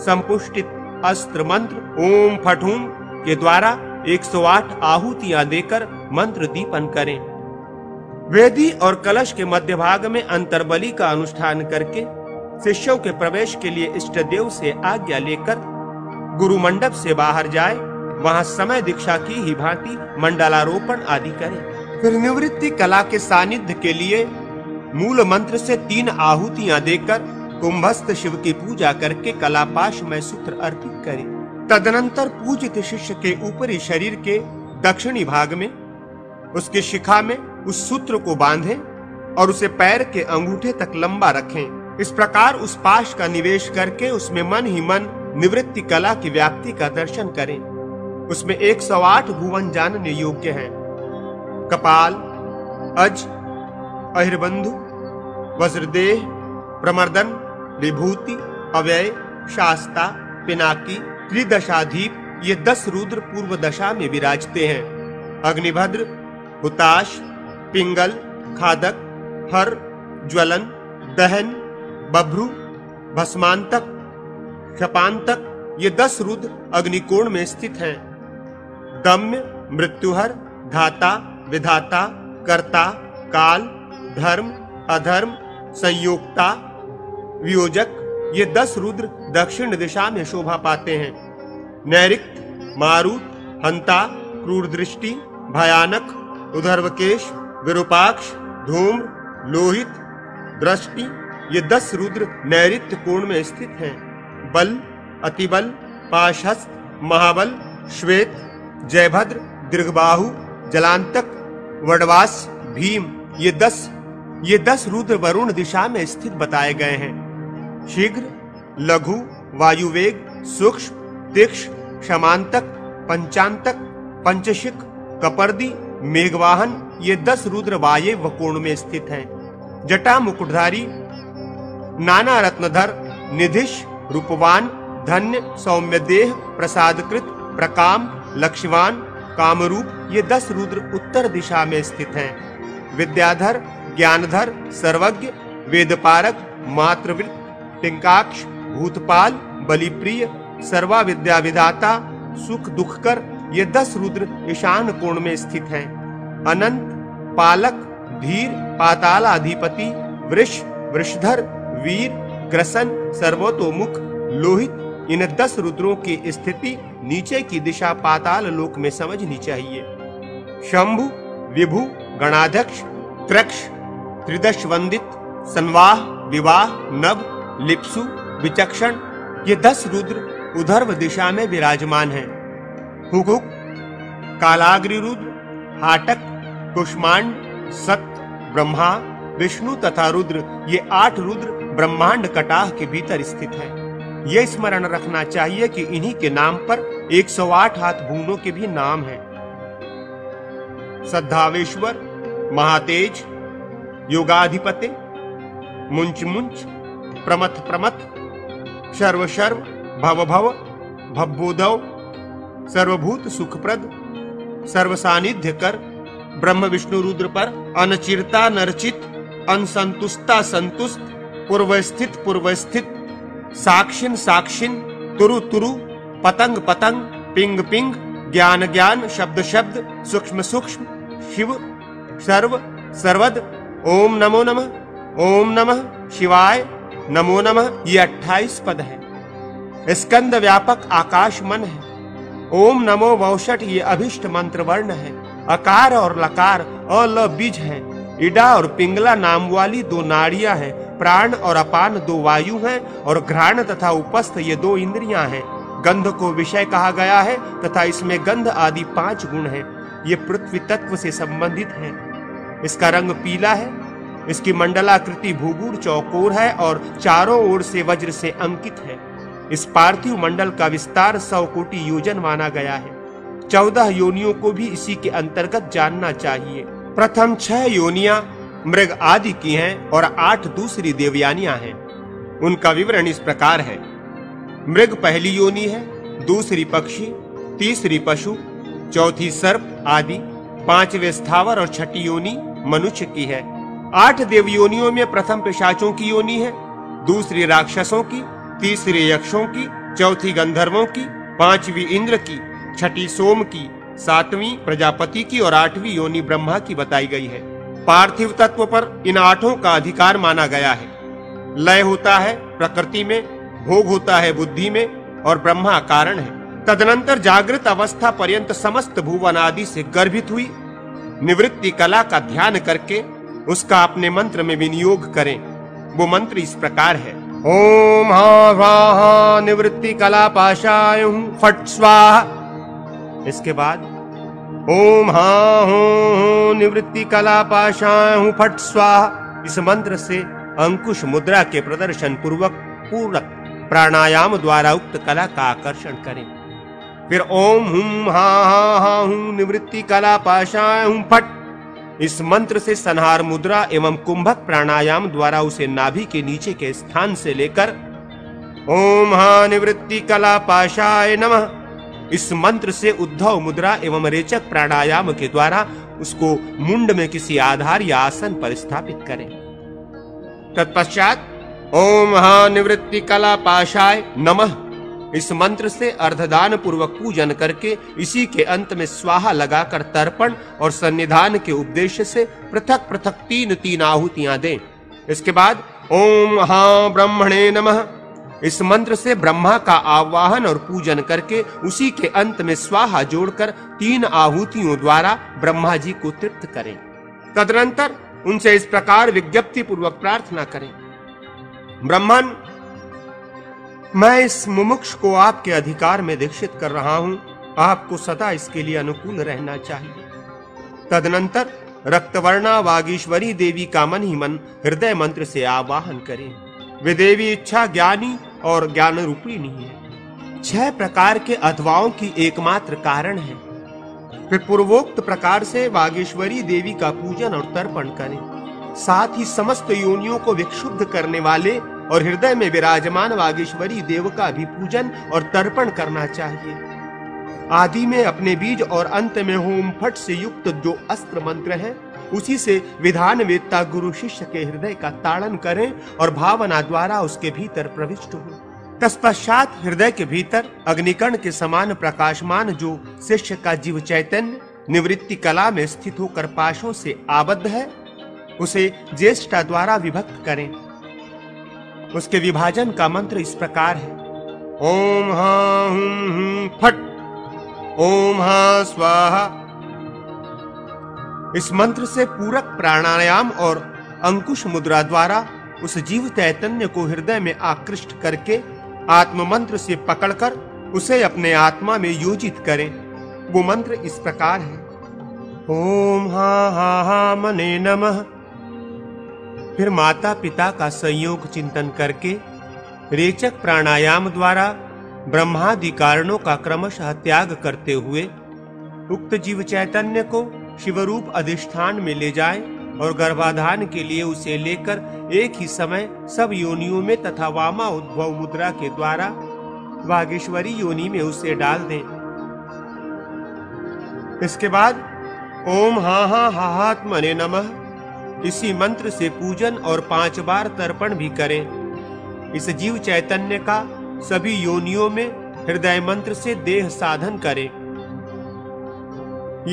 संपुष्टित अस्त्र मंत्र ओम फटूम के द्वारा 108 आहुतियां देकर मंत्र दीपन करें। वेदी और कलश के मध्य भाग में अंतरबलि का अनुष्ठान करके शिष्यों के प्रवेश के लिए इष्ट देव से आज्ञा लेकर गुरु मंडप से बाहर जाए, वहां समय दीक्षा की ही भांति मंडलारोपण आदि करें। फिर निवृत्ति कला के सानिध्य के लिए मूल मंत्र से 3 आहुतियां देकर कुंभस्थ शिव की पूजा करके कलापाश में सूत्र अर्पित करें। तदनंतर पूजित शिष्य के ऊपरी शरीर के दक्षिणी भाग में उसके शिखा में उस सूत्र को बांधें और उसे पैर के अंगूठे तक लंबा रखें। इस प्रकार उस पाश का निवेश करके उसमें मन ही मन निवृत्ति कला की व्याप्ति का दर्शन करें। उसमें 108 भुवन जानने योग्य हैं। कपाल, अज, अहिर्बंधु, वज्रदेह, प्रमर्दन, विभूति, अव्यय, शास्ता, पिनाकी, त्रिदशाधीप ये 10 रुद्र पूर्व दशा में विराजते हैं। अग्निभद्र, हुताश, पिंगल, खादक, हर, ज्वलन, दहन, बभ्रू, भस्मांतक, क्षपांतक ये 10 रुद्र अग्निकोण में स्थित हैं। दम्य, मृत्युहर, धाता, विधाता, कर्ता, काल, धर्म, अधर्म, संयोक्ता, वियोजक ये 10 रुद्र दक्षिण दिशा में शोभा पाते हैं। नैरिक्त, मारुत, हंता, क्रूर दृष्टि, भयानक, उधर्वकेश, विरूपाक्ष, धूम्र, लोहित, दृष्टि ये 10 रुद्र नैरित्य कोण में स्थित हैं। बल, अतिबल, पाशहस्त, महाबल, श्वेत, जयभद्र, दीर्घबाहु, जलांतक, वडवास, भीम ये 10 रुद्र वरुण दिशा में स्थित बताए गए हैं। शीघ्र, लघु, वायुवेग, सूक्ष्म, तीक्ष्ण, क्षमांतक, पंचांतक, पंचशिक, कपर्दी, मेघवाहन ये 10 रुद्र वायव्य कोण में स्थित हैं। जटा मुकुटधारी, नाना रत्नधर, निधिश, रूपवान, धन्य, सौम्य देह, प्रसादकृत, प्रकाम, लक्ष्मीवान, कामरूप ये 10 रुद्र उत्तर दिशा में स्थित हैं। विद्याधर, ज्ञानधर, सर्वज्ञ, वेदपारक, मातृवृत, टिंकाक्ष, भूतपाल, बलिप्रिय, सर्वा विद्या विधाता, सुख दुखकर ये 10 रुद्र ईशान कोण में स्थित हैं। अनंत, पालक, धीर, पातालाधिपति, वृष, वृषधर, वीर, ग्रसन, सर्वतोमुख, लोहित इन 10 रुद्रों की स्थिति नीचे की दिशा पाताल लोक में समझनी चाहिए। शंभु, विभु, गणाध्यक्ष, त्रक्ष, त्रिदश वंदित, संवाह, विवाह, नभ, लिप्सु, विचक्षण ये 10 रुद्र उधर्व दिशा में विराजमान हैं। हुकुक, कालाग्नि रुद्र, हाटक, कुष्मांड, सत, ब्रह्मा, विष्णु तथा रुद्र ये 8 रुद्र ब्रह्मांड कटाह के भीतर स्थित हैं। ये स्मरण रखना चाहिए कि इन्हीं के नाम पर 108 हाथ भूनों के भी नाम हैं। सद्धावेश्वर, महातेज, योगाधिपते, मुंच मुंच, प्रमथ प्रमथ, शर्व शर्व, भव भव, भब्बोधव, सर्वभूत सुखप्रद, सर्वसानिध्य कर, ब्रह्म विष्णु रुद्र पर अनचिरता नरचित, अनसंतुष्टा संतुष्ट, पूर्वस्थित पूर्वस्थित, साक्षिन साक्षिन, तुरु तुरु, पतंग पतंग, पिंग पिंग, ज्ञान ज्ञान, शब्द शब्द, सूक्ष्म सूक्ष्म, शिव, सर्व सर्वद, ओम नमो नमः, ओम नमः शिवाय, नमो नमः ये 28 पद है। स्कंद व्यापक आकाश मन है। ओम नमो वौषट ये अभिष्ट मंत्र वर्ण है। अकार और लकार अल बीज है। इडा और पिंगला नाम वाली 2 नाड़ियां हैं। प्राण और अपान 2 वायु हैं और घ्राण तथा उपस्थ ये 2 इंद्रियां हैं। गंध को विषय कहा गया है तथा इसमें गंध आदि 5 गुण हैं। ये पृथ्वी तत्व से संबंधित हैं। इसका रंग पीला है, इसकी मंडलाकृति भूगुर चौकोर है और चारों ओर से वज्र से अंकित है। इस पार्थिव मंडल का विस्तार 100 कोटि योजन माना गया है। 14 योनियों को भी इसी के अंतर्गत जानना चाहिए। प्रथम 6 योनियां मृग आदि की हैं और 8 दूसरी देवयानियां हैं। उनका विवरण इस प्रकार है। मृग पहली योनि है, दूसरी पक्षी, तीसरी पशु, चौथी सर्प आदि, 5वें स्थावर और 6ठी योनि मनुष्य की है। 8 देवयोनियों में प्रथम पिशाचों की योनि है, दूसरी राक्षसों की, तीसरी यक्षों की, चौथी गंधर्वों की, 5वीं इंद्र की, 6ठी सोम की, 7वीं प्रजापति की और 8वीं योनि ब्रह्मा की बताई गई है। पार्थिव तत्व पर इन 8 का अधिकार माना गया है। लय होता है प्रकृति में, भोग होता है बुद्धि में और ब्रह्मा कारण है। तदनंतर जागृत अवस्था पर्यंत समस्त भुवन आदि से गर्भित हुई निवृत्ति कला का ध्यान करके उसका अपने मंत्र में विनियोग करें। वो मंत्र इस प्रकार है। ओम हा स्वाहा निवृत्ति कला पाशाय फट स्वाहा। इसके बाद ओम हा हूं निवृत्ति कला पाशाय फट स्वाहा। इस मंत्र से अंकुश मुद्रा के प्रदर्शन पूर्वक प्राणायाम द्वारा उक्त कला का आकर्षण करें। फिर ओम हूं हा हा हा हूं निवृत्ति कला पाशाय हूं फट। इस मंत्र से संहार मुद्रा एवं कुंभक प्राणायाम द्वारा उसे नाभि के नीचे के स्थान से लेकर ओम हा निवृत्ति कला पाशाय नमः, इस मंत्र से उद्धव मुद्रा एवं रेचक प्राणायाम के द्वारा उसको मुंड में किसी आधार या आसन पर स्थापित करें। तत्पश्चात ओम हा निवृत्ति कला पाशाय नमः, इस मंत्र से अर्धदान पूर्वक पूजन करके इसी के अंत में स्वाहा लगाकर तर्पण और सन्निधान के उपदेश से पृथक पृथक 3-3 आहुतियां दें। इसके बाद ओम हा ब्रह्मणे नमः, इस मंत्र से ब्रह्मा का आवाहन और पूजन करके उसी के अंत में स्वाहा जोड़कर 3 आहुतियों द्वारा ब्रह्मा जी को तृप्त करें। तदनंतर उनसे इस प्रकार विज्ञप्ति पूर्वक प्रार्थना करें। ब्रह्मन्, मैं इस मुमुक्ष को आपके अधिकार में दीक्षित कर रहा हूं, आपको सदा इसके लिए अनुकूल रहना चाहिए। तदनंतर रक्तवर्णा वागीश्वरी देवी का मन ही मन हृदय मंत्र से आवाहन करें। वे देवी इच्छा ज्ञानी और ज्ञान रूपिणी है, 6 प्रकार के अथवाओं की एकमात्र कारण है। फिर पूर्वोक्त प्रकार से वागीश्वरी देवी का पूजन और तर्पण करें। साथ ही समस्त योनियों को विक्षुब्ध करने वाले और हृदय में विराजमान वागीश्वरी देव का भी पूजन और तर्पण करना चाहिए। आदि में अपने बीज और अंत में होम फट से युक्त जो अस्त्र मंत्र है उसी से विधान वेत्ता गुरु शिष्य के हृदय का ताड़न करें और भावना द्वारा उसके भीतर प्रविष्ट हो। तत्पश्चात हृदय के भीतर अग्निकण के समान प्रकाशमान जो शिष्य का जीव चैतन्य निवृत्ति कला में स्थित होकर पाशों से आबद्ध है उसे ज्येष्ठा द्वारा विभक्त करें। उसके विभाजन का मंत्र इस प्रकार है। ओम हा हूं फट ओम हा स्वाहा। इस मंत्र से पूरक प्राणायाम और अंकुश मुद्रा द्वारा उस जीव चैतन्य को हृदय में आकृष्ट करके आत्म मंत्र से पकड़कर उसे अपने आत्मा में योजित करें। वो मंत्र इस प्रकार है। ओम हा हा हा मने नमः। फिर माता पिता का संयोग चिंतन करके रेचक प्राणायाम द्वारा ब्रह्मादि कारणों का क्रमशः त्याग करते हुए उक्त जीव चैतन्य को शिवरूप अधिष्ठान में ले जाएं और गर्भाधान के लिए उसे लेकर एक ही समय सब योनियों में तथा वामा उद्भव मुद्रा के द्वारा वागीश्वरी योनि में उसे डाल दें। इसके बाद ओम हा हा हा हात्मने नमः, इसी मंत्र से पूजन और 5 बार तर्पण भी करें। इस जीव चैतन्य का सभी योनियों में हृदय मंत्र से देह साधन करें।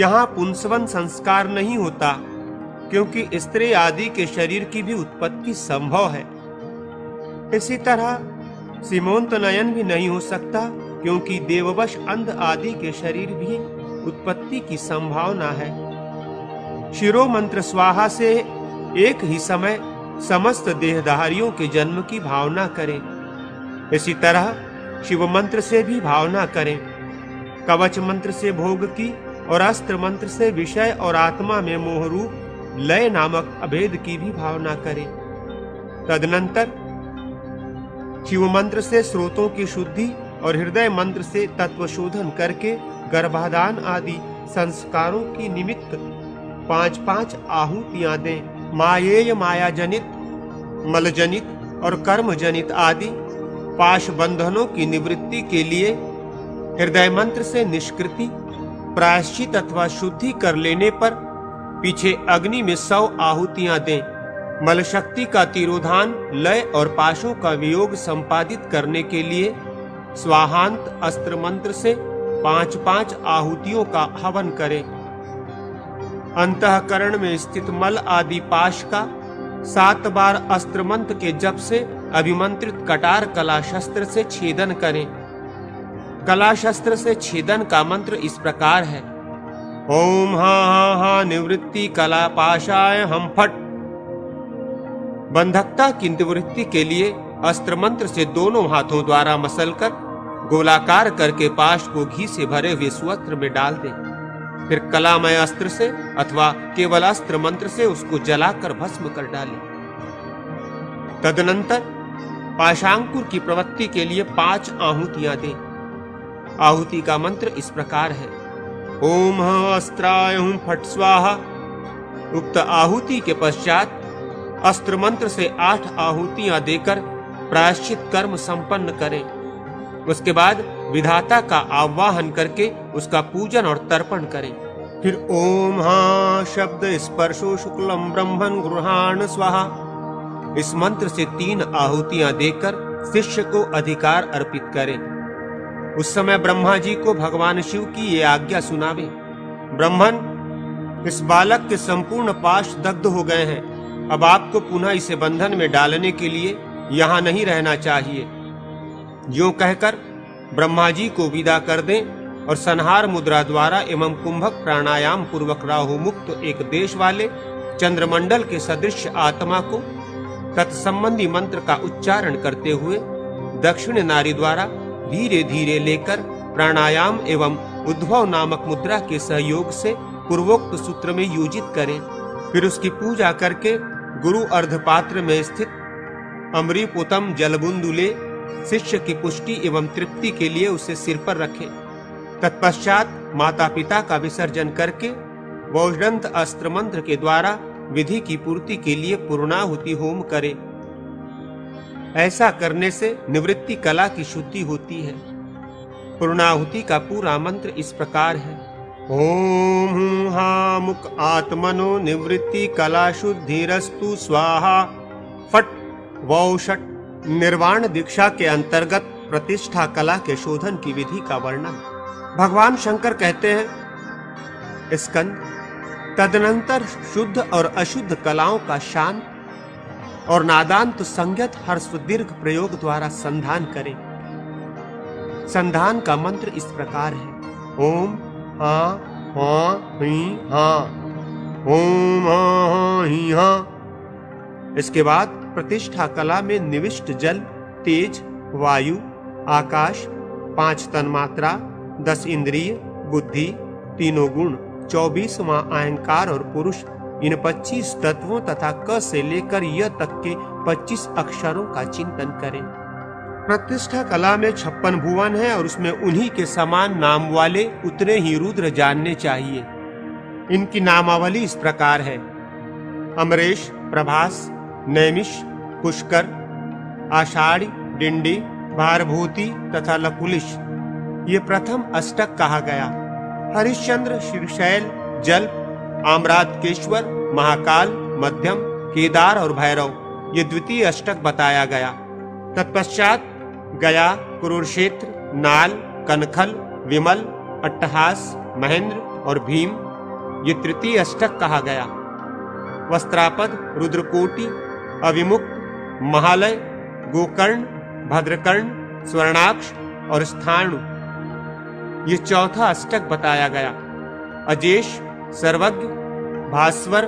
यहाँ पुंसवन संस्कार नहीं होता क्योंकि स्त्री आदि के शरीर की भी उत्पत्ति संभव है। इसी तरह सीमोंत नयन भी नहीं हो सकता क्योंकि देववश अंध आदि के शरीर भी उत्पत्ति की संभावना है। शिरो मंत्र स्वाहा से एक ही समय समस्त देहधारियों के जन्म की भावना करें। इसी तरह शिव मंत्र से भी भावना करें। कवच मंत्र से भोग की और अस्त्र मंत्र से विषय और आत्मा में मोहरूप लय नामक अभेद की भी भावना करें। तदनंतर शिव मंत्र से स्रोतों की शुद्धि और हृदय मंत्र से तत्व शोधन करके गर्भाधान आदि संस्कारों की निमित्त 5-5 आहुतियां दें। मायेय माया जनित, मल जनित और कर्म जनित आदि पाश बंधनों की निवृत्ति के लिए हृदय मंत्र से निष्कृति प्रायश्चित अथवा शुद्धि कर लेने पर पीछे अग्नि में 100 आहुतियां दें। मल शक्ति का तिरोधान लय और पाशों का वियोग संपादित करने के लिए स्वाहांत अस्त्र मंत्र से 5-5 आहुतियों का हवन करें। अंतःकरण में स्थित मल आदि पाश का 7 बार अस्त्र मंत्र के जप से अभिमंत्रित कटार कला शस्त्र से छेदन करें। कला शस्त्र से छेदन का मंत्र इस प्रकार है। ओम हा हा हा निवृत्ति कला पाशाय हम फट। बंधकता की निवृत्ति के लिए अस्त्र मंत्र से दोनों हाथों द्वारा मसलकर गोलाकार करके पाश को घी से भरे हुए सुवस्त्र में डाल दें। फिर कलामय अस्त्र से अथवा केवल अस्त्र मंत्र से उसको जलाकर भस्म कर डालें। तदनंतर पाशांकुर की प्रवृत्ति के लिए 5 आहुतियां दें। आहुति का मंत्र इस प्रकार है। ओम अस्त्राय हुं फट स्वाहा। उक्त आहुति के पश्चात अस्त्र मंत्र से 8 आहुतियां देकर प्रायश्चित कर्म संपन्न करें। उसके बाद विधाता का आवाहन करके उसका पूजन और तर्पण करें। फिर ओम हा शब्द स्पर्शो शुक्लम ब्रह्मन गृहाण स्वाहा इस मंत्र से 3 आहुतियां देकर शिष्य को अधिकार अर्पित करें। उस समय ब्रह्मा जी को भगवान शिव की ये आज्ञा सुनावे। ब्रह्मन, इस बालक के संपूर्ण पाश दग्ध हो गए हैं। अब आपको पुनः इसे बंधन में डालने के लिए यहाँ नहीं रहना चाहिए। यूं कहकर ब्रह्मा जी को विदा कर दें और संहार मुद्रा द्वारा एवं कुंभक प्राणायाम पूर्वक राहु मुक्त एक देश वाले चंद्रमंडल के सदृश आत्मा को तत्संबंधी मंत्र का उच्चारण करते हुए दक्षिण नारी द्वारा धीरे धीरे लेकर प्राणायाम एवं उद्भव नामक मुद्रा के सहयोग से पूर्वोक्त सूत्र में योजित करें। फिर उसकी पूजा करके गुरु अर्धपात्र में स्थित अमृपोतम जलबुंदुले शिष्य की पुष्टि एवं तृप्ति के लिए उसे सिर पर रखें। तत्पश्चात माता पिता का विसर्जन करके वौषधंत अस्त्र मंत्र के द्वारा विधि की पूर्ति के लिए पूर्णाहुति होम करें। ऐसा करने से निवृत्ति कला की शुद्धि होती है। पूर्णाहुति का पूरा मंत्र इस प्रकार है। ओम हा मुक आत्मनो निवृत्ति कला शुद्धिरस्तु स्वाहा फट वौषट। निर्वाण दीक्षा के अंतर्गत प्रतिष्ठा कला के शोधन की विधि का वर्णन भगवान शंकर कहते हैं। स्कंद, तदनंतर शुद्ध और अशुद्ध कलाओं का शांत और नादांत संज्ञत ह्रस्व दीर्घ प्रयोग द्वारा संधान करें। संधान का मंत्र इस प्रकार है। ओम हा हा ही हा ओम हा ही हा। इसके बाद प्रतिष्ठा कला में निविष्ट जल, तेज, वायु, आकाश, 5 तन्मात्रा, 10 इंद्रिय, बुद्धि, तीनों गुण, 24वां अहंकार और पुरुष, इन 25 तत्वों तथा क से लेकर य तक के 25 अक्षरों का चिंतन करें। प्रतिष्ठा कला में 56 भुवन है और उसमें उन्हीं के समान नाम वाले उतने ही रुद्र जानने चाहिए। इनकी नामावली इस प्रकार है। अमरेश, प्रभास, नैमिष, पुष्कर, आषाढ़ी, डिंडी, भारभूति तथा लकुलिश, ये प्रथम अष्टक कहा गया। हरिश्चंद्र, शीर्षैल, जल, आम्रातकेश्वर, महाकाल, मध्यम, केदार और भैरव, ये द्वितीय अष्टक बताया गया। तत्पश्चात गया, कुरुक्षेत्र, नाल, कनखल, विमल, अट्टहास, महेंद्र और भीम, ये तृतीय अष्टक कहा गया। वस्त्रापद, रुद्रकोटि, अविमुक्त, महालय, गोकर्ण, भद्रकर्ण, स्वर्णाक्ष और स्थाणु, ये चौथा अष्टक बताया गया। अजेश, सर्वज्ञ, भास्वर,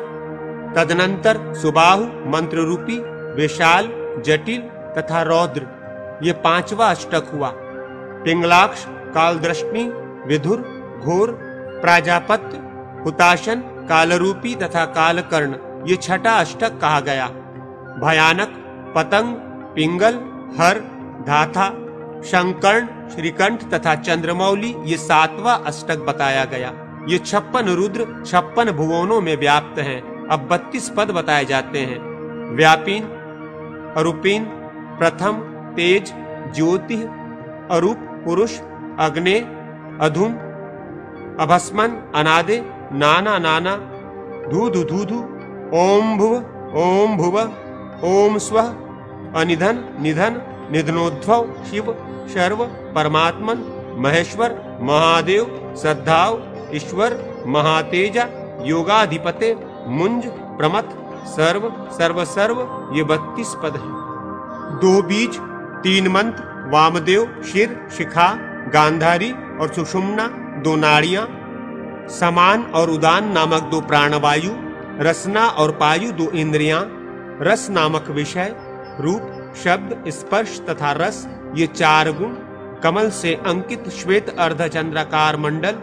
तदनंतर सुबाहु, मंत्र रूपी, विशाल, जटिल तथा रौद्र, ये 5वां अष्टक हुआ। पिंगलाक्ष, कालदृष्टि, विधुर, घोर, प्राजापत्य, हुताशन कालरूपी तथा कालकर्ण ये छठा अष्टक कहा गया। भयानक, पतंग, पिंगल, हर, धाथा, शंकर्ण, श्रीकंठ तथा चंद्रमौली ये सातवां अष्टक बताया गया। ये 56 रुद्र 56 भुवनों में व्याप्त हैं। अब 32 पद बताए जाते हैं। व्यापीन, अरूपीन, प्रथम, तेज, ज्योति, अरूप, पुरुष, अग्ने, अधुम, अभस्मन, अनादे, नाना नाना, धूधु धूधु, ओम भुव, ओम भुव, ओम स्व, अनिधन, निधन, निधनोद्भव, शिव, शर्व, परमात्मन, महेश्वर, महादेव, सद्धाव, ईश्वर, महातेजा, योगाधिपते, मुंज, प्रमथ, सर्व, सर्व सर्व, ये 32 पद हैं। दो बीज, तीन मंत्र, वामदेव, शिर, शिखा, गांधारी और सुषुम्ना, दो नाड़ियां, समान और उदान नामक दो प्राणवायु, रसना और पायु दो इंद्रियां, रस नामक विषय, रूप, शब्द, स्पर्श तथा रस ये 4 गुण, कमल से अंकित श्वेत अर्धचंद्राकार मंडल,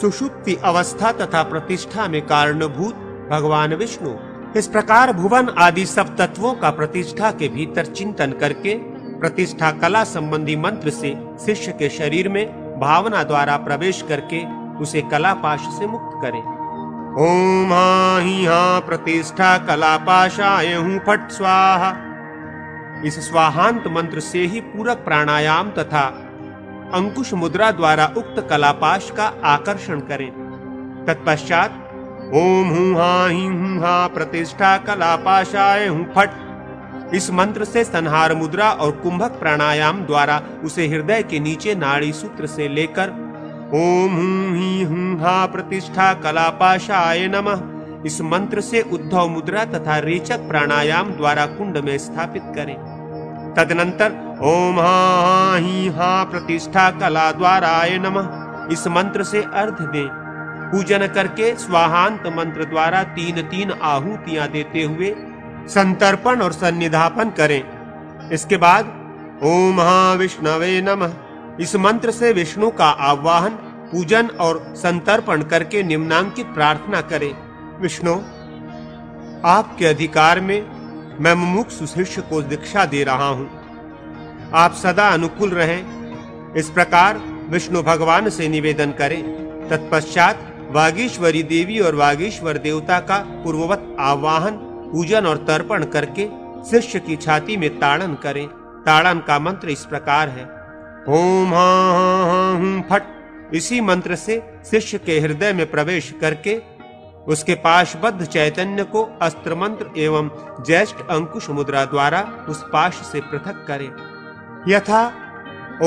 सुषुप्ति अवस्था तथा प्रतिष्ठा में कारणभूत भगवान विष्णु। इस प्रकार भुवन आदि सब तत्वों का प्रतिष्ठा के भीतर चिंतन करके प्रतिष्ठा कला संबंधी मंत्र से शिष्य के शरीर में भावना द्वारा प्रवेश करके उसे कलापाश से मुक्त करें। ओम हा ही हा प्रतिष्ठा कलापाशाय हूं फट स्वाहा। इस स्वाहांत मंत्र से ही पूरक प्राणायाम तथा अंकुश मुद्रा द्वारा उक्त कलापाश का आकर्षण करें। तत्पश्चात ओम हूं हा ही हूं हा प्रतिष्ठा कलापाशाय हूं फट, इस मंत्र से संहार मुद्रा और कुंभक प्राणायाम द्वारा उसे हृदय के नीचे नाड़ी सूत्र से लेकर ओम हूं ही हूं हा प्रतिष्ठा कलापाशाय नमः, इस मंत्र से उद्धव मुद्रा तथा रेचक प्राणायाम द्वारा कुंड में स्थापित करें। तदनंतर ओम हा ही हा प्रतिष्ठा कला द्वाराय नमः, इस मंत्र से अर्घ दें। पूजन करके स्वाहांत मंत्र द्वारा 3-3 आहुतियां देते हुए संतर्पण और सन्निधापन करें। इसके बाद ओम महाविष्णवे नमः, इस मंत्र से विष्णु का आवाहन, पूजन और संतर्पण करके निम्नांकित प्रार्थना करें। विष्णु, आपके अधिकार में मैं मुमुक्षु शिष्य को दीक्षा दे रहा हूँ, आप सदा अनुकूल रहें। इस प्रकार विष्णु भगवान से निवेदन करें। तत्पश्चात वागीश्वरी देवी और वागीश्वर देवता का पूर्ववत आवाहन, पूजन और तर्पण करके शिष्य की छाती में ताड़न करें। ताड़न का मंत्र इस प्रकार है ओम हा हा हूं फट। इसी मंत्र से शिष्य के हृदय में प्रवेश करके उसके पाशबद्ध चैतन्य को अस्त्र मंत्र एवं ज्येष्ठ अंकुश मुद्रा द्वारा उस पाश से पृथक करें। यथा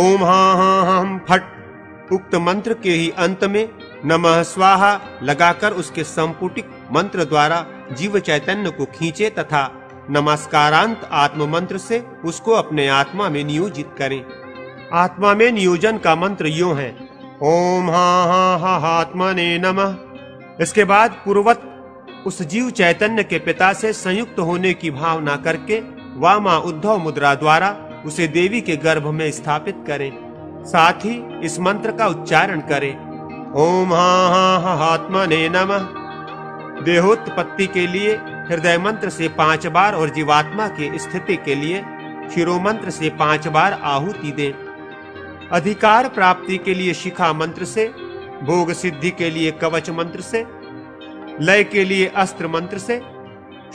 ओम हा हा हम फट उक्त मंत्र के ही अंत में नमः स्वाहा लगाकर उसके संपुटिक मंत्र द्वारा जीव चैतन्य को खींचे तथा नमस्कारांत आत्म मंत्र से उसको अपने आत्मा में नियोजित करें। आत्मा में नियोजन का मंत्र यूं है ओम हा हा हा आत्मने नमः। इसके बाद पूर्वत उस जीव चैतन्य के पिता से संयुक्त होने की भावना करके वामा उद्धव मुद्रा द्वारा उसे देवी के गर्भ में स्थापित करें। साथ ही इस मंत्र का उच्चारण करें ओम हा हा हा आत्मने नमः। देहोत्पत्ति के लिए हृदय मंत्र से 5 बार और जीवात्मा की स्थिति के लिए शिरोमंत्र से 5 बार आहुति दें। अधिकार प्राप्ति के लिए शिखा मंत्र से, भोग सिद्धि के लिए कवच मंत्र से, लय के लिए अस्त्र मंत्र से,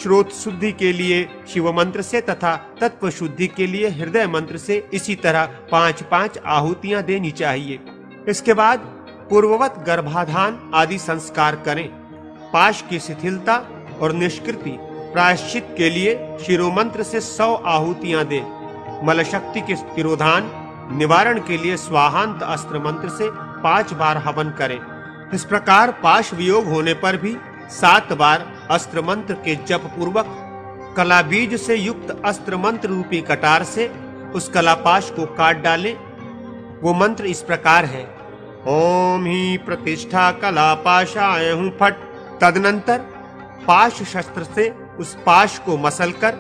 श्रोत शुद्धि के लिए शिव मंत्र से तथा तत्व शुद्धि के लिए हृदय मंत्र से इसी तरह 5-5 आहुतियां देनी चाहिए। इसके बाद पूर्ववत गर्भाधान आदि संस्कार करें। पाश की शिथिलता और निष्कृति प्रायश्चित के लिए शिरोमंत्र से 100 आहुतियां दे। मलशक्ति के तिरोधान निवारण के लिए स्वाहांत अस्त्र मंत्र से 5 बार हवन करें। इस प्रकार पाश वियोग होने पर भी 7 बार अस्त्र मंत्र के जप पूर्वक कला बीज से युक्त अस्त्र मंत्र रूपी कटार से उस कलापाश को काट डालें। वो मंत्र इस प्रकार है ओम ही प्रतिष्ठा कलापाशाय हूं फट। तदनंतर पाश शस्त्र से उस पाश को मसलकर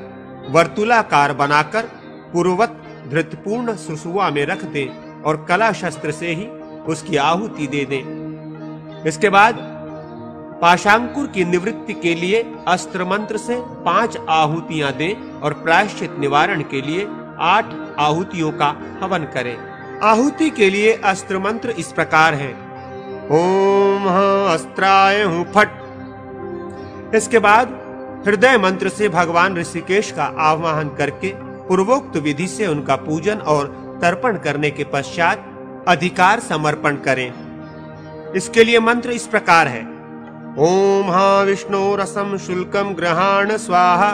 वर्तुलाकार बनाकर पूर्ववत धृतपूर्ण सुसुआ में रख दें और कला शस्त्र से ही उसकी आहुति दे दें। इसके बाद पाशांकुर की निवृत्ति के लिए अस्त्र मंत्र से 5 आहुतियां दें और प्रायश्चित निवारण के लिए 8 आहुतियों का हवन करें। आहुति के लिए अस्त्र मंत्र इस प्रकार है, ओम अस्त्राय हूं फट। इसके बाद हृदय मंत्र से भगवान ऋषिकेश का आह्वान करके पूर्वोक्त विधि से उनका पूजन और तर्पण करने के पश्चात अधिकार समर्पण करें। इसके लिए मंत्र इस प्रकार है, ओम विष्णु रसम शुल्कम ग्रहण स्वाहा।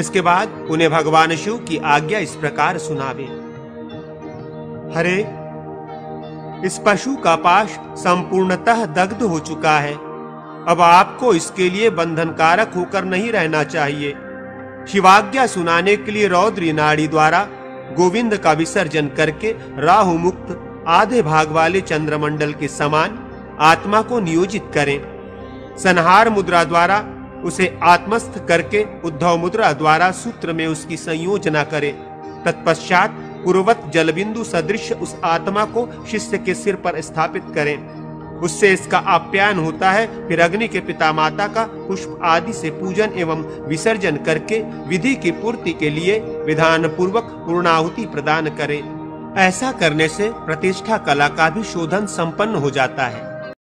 इसके बाद उन्हें भगवान शिव की आज्ञा इस प्रकार सुनावे, हरे इस पशु का पाश संपूर्णतः दग्ध हो चुका है, अब आपको इसके लिए बंधनकारक होकर नहीं रहना चाहिए। शिवाज्ञा सुनाने के लिए रौद्री नाड़ी द्वारा गोविंद का विसर्जन करके राहु मुक्त आधे भाग वाले चंद्रमंडल के समान आत्मा को नियोजित करें। संहार मुद्रा द्वारा उसे आत्मस्थ करके उद्धव मुद्रा द्वारा सूत्र में उसकी संयोजना करें। तत्पश्चात पूर्ववत जलबिंदु सदृश उस आत्मा को शिष्य के सिर पर स्थापित करें, उससे इसका आप्यायन होता है। फिर अग्नि के पिता माता का पुष्प आदि से पूजन एवं विसर्जन करके विधि की पूर्ति के लिए विधान पूर्वक पूर्णाहुति प्रदान करें। ऐसा करने से प्रतिष्ठा कला का भी शोधन संपन्न हो जाता है।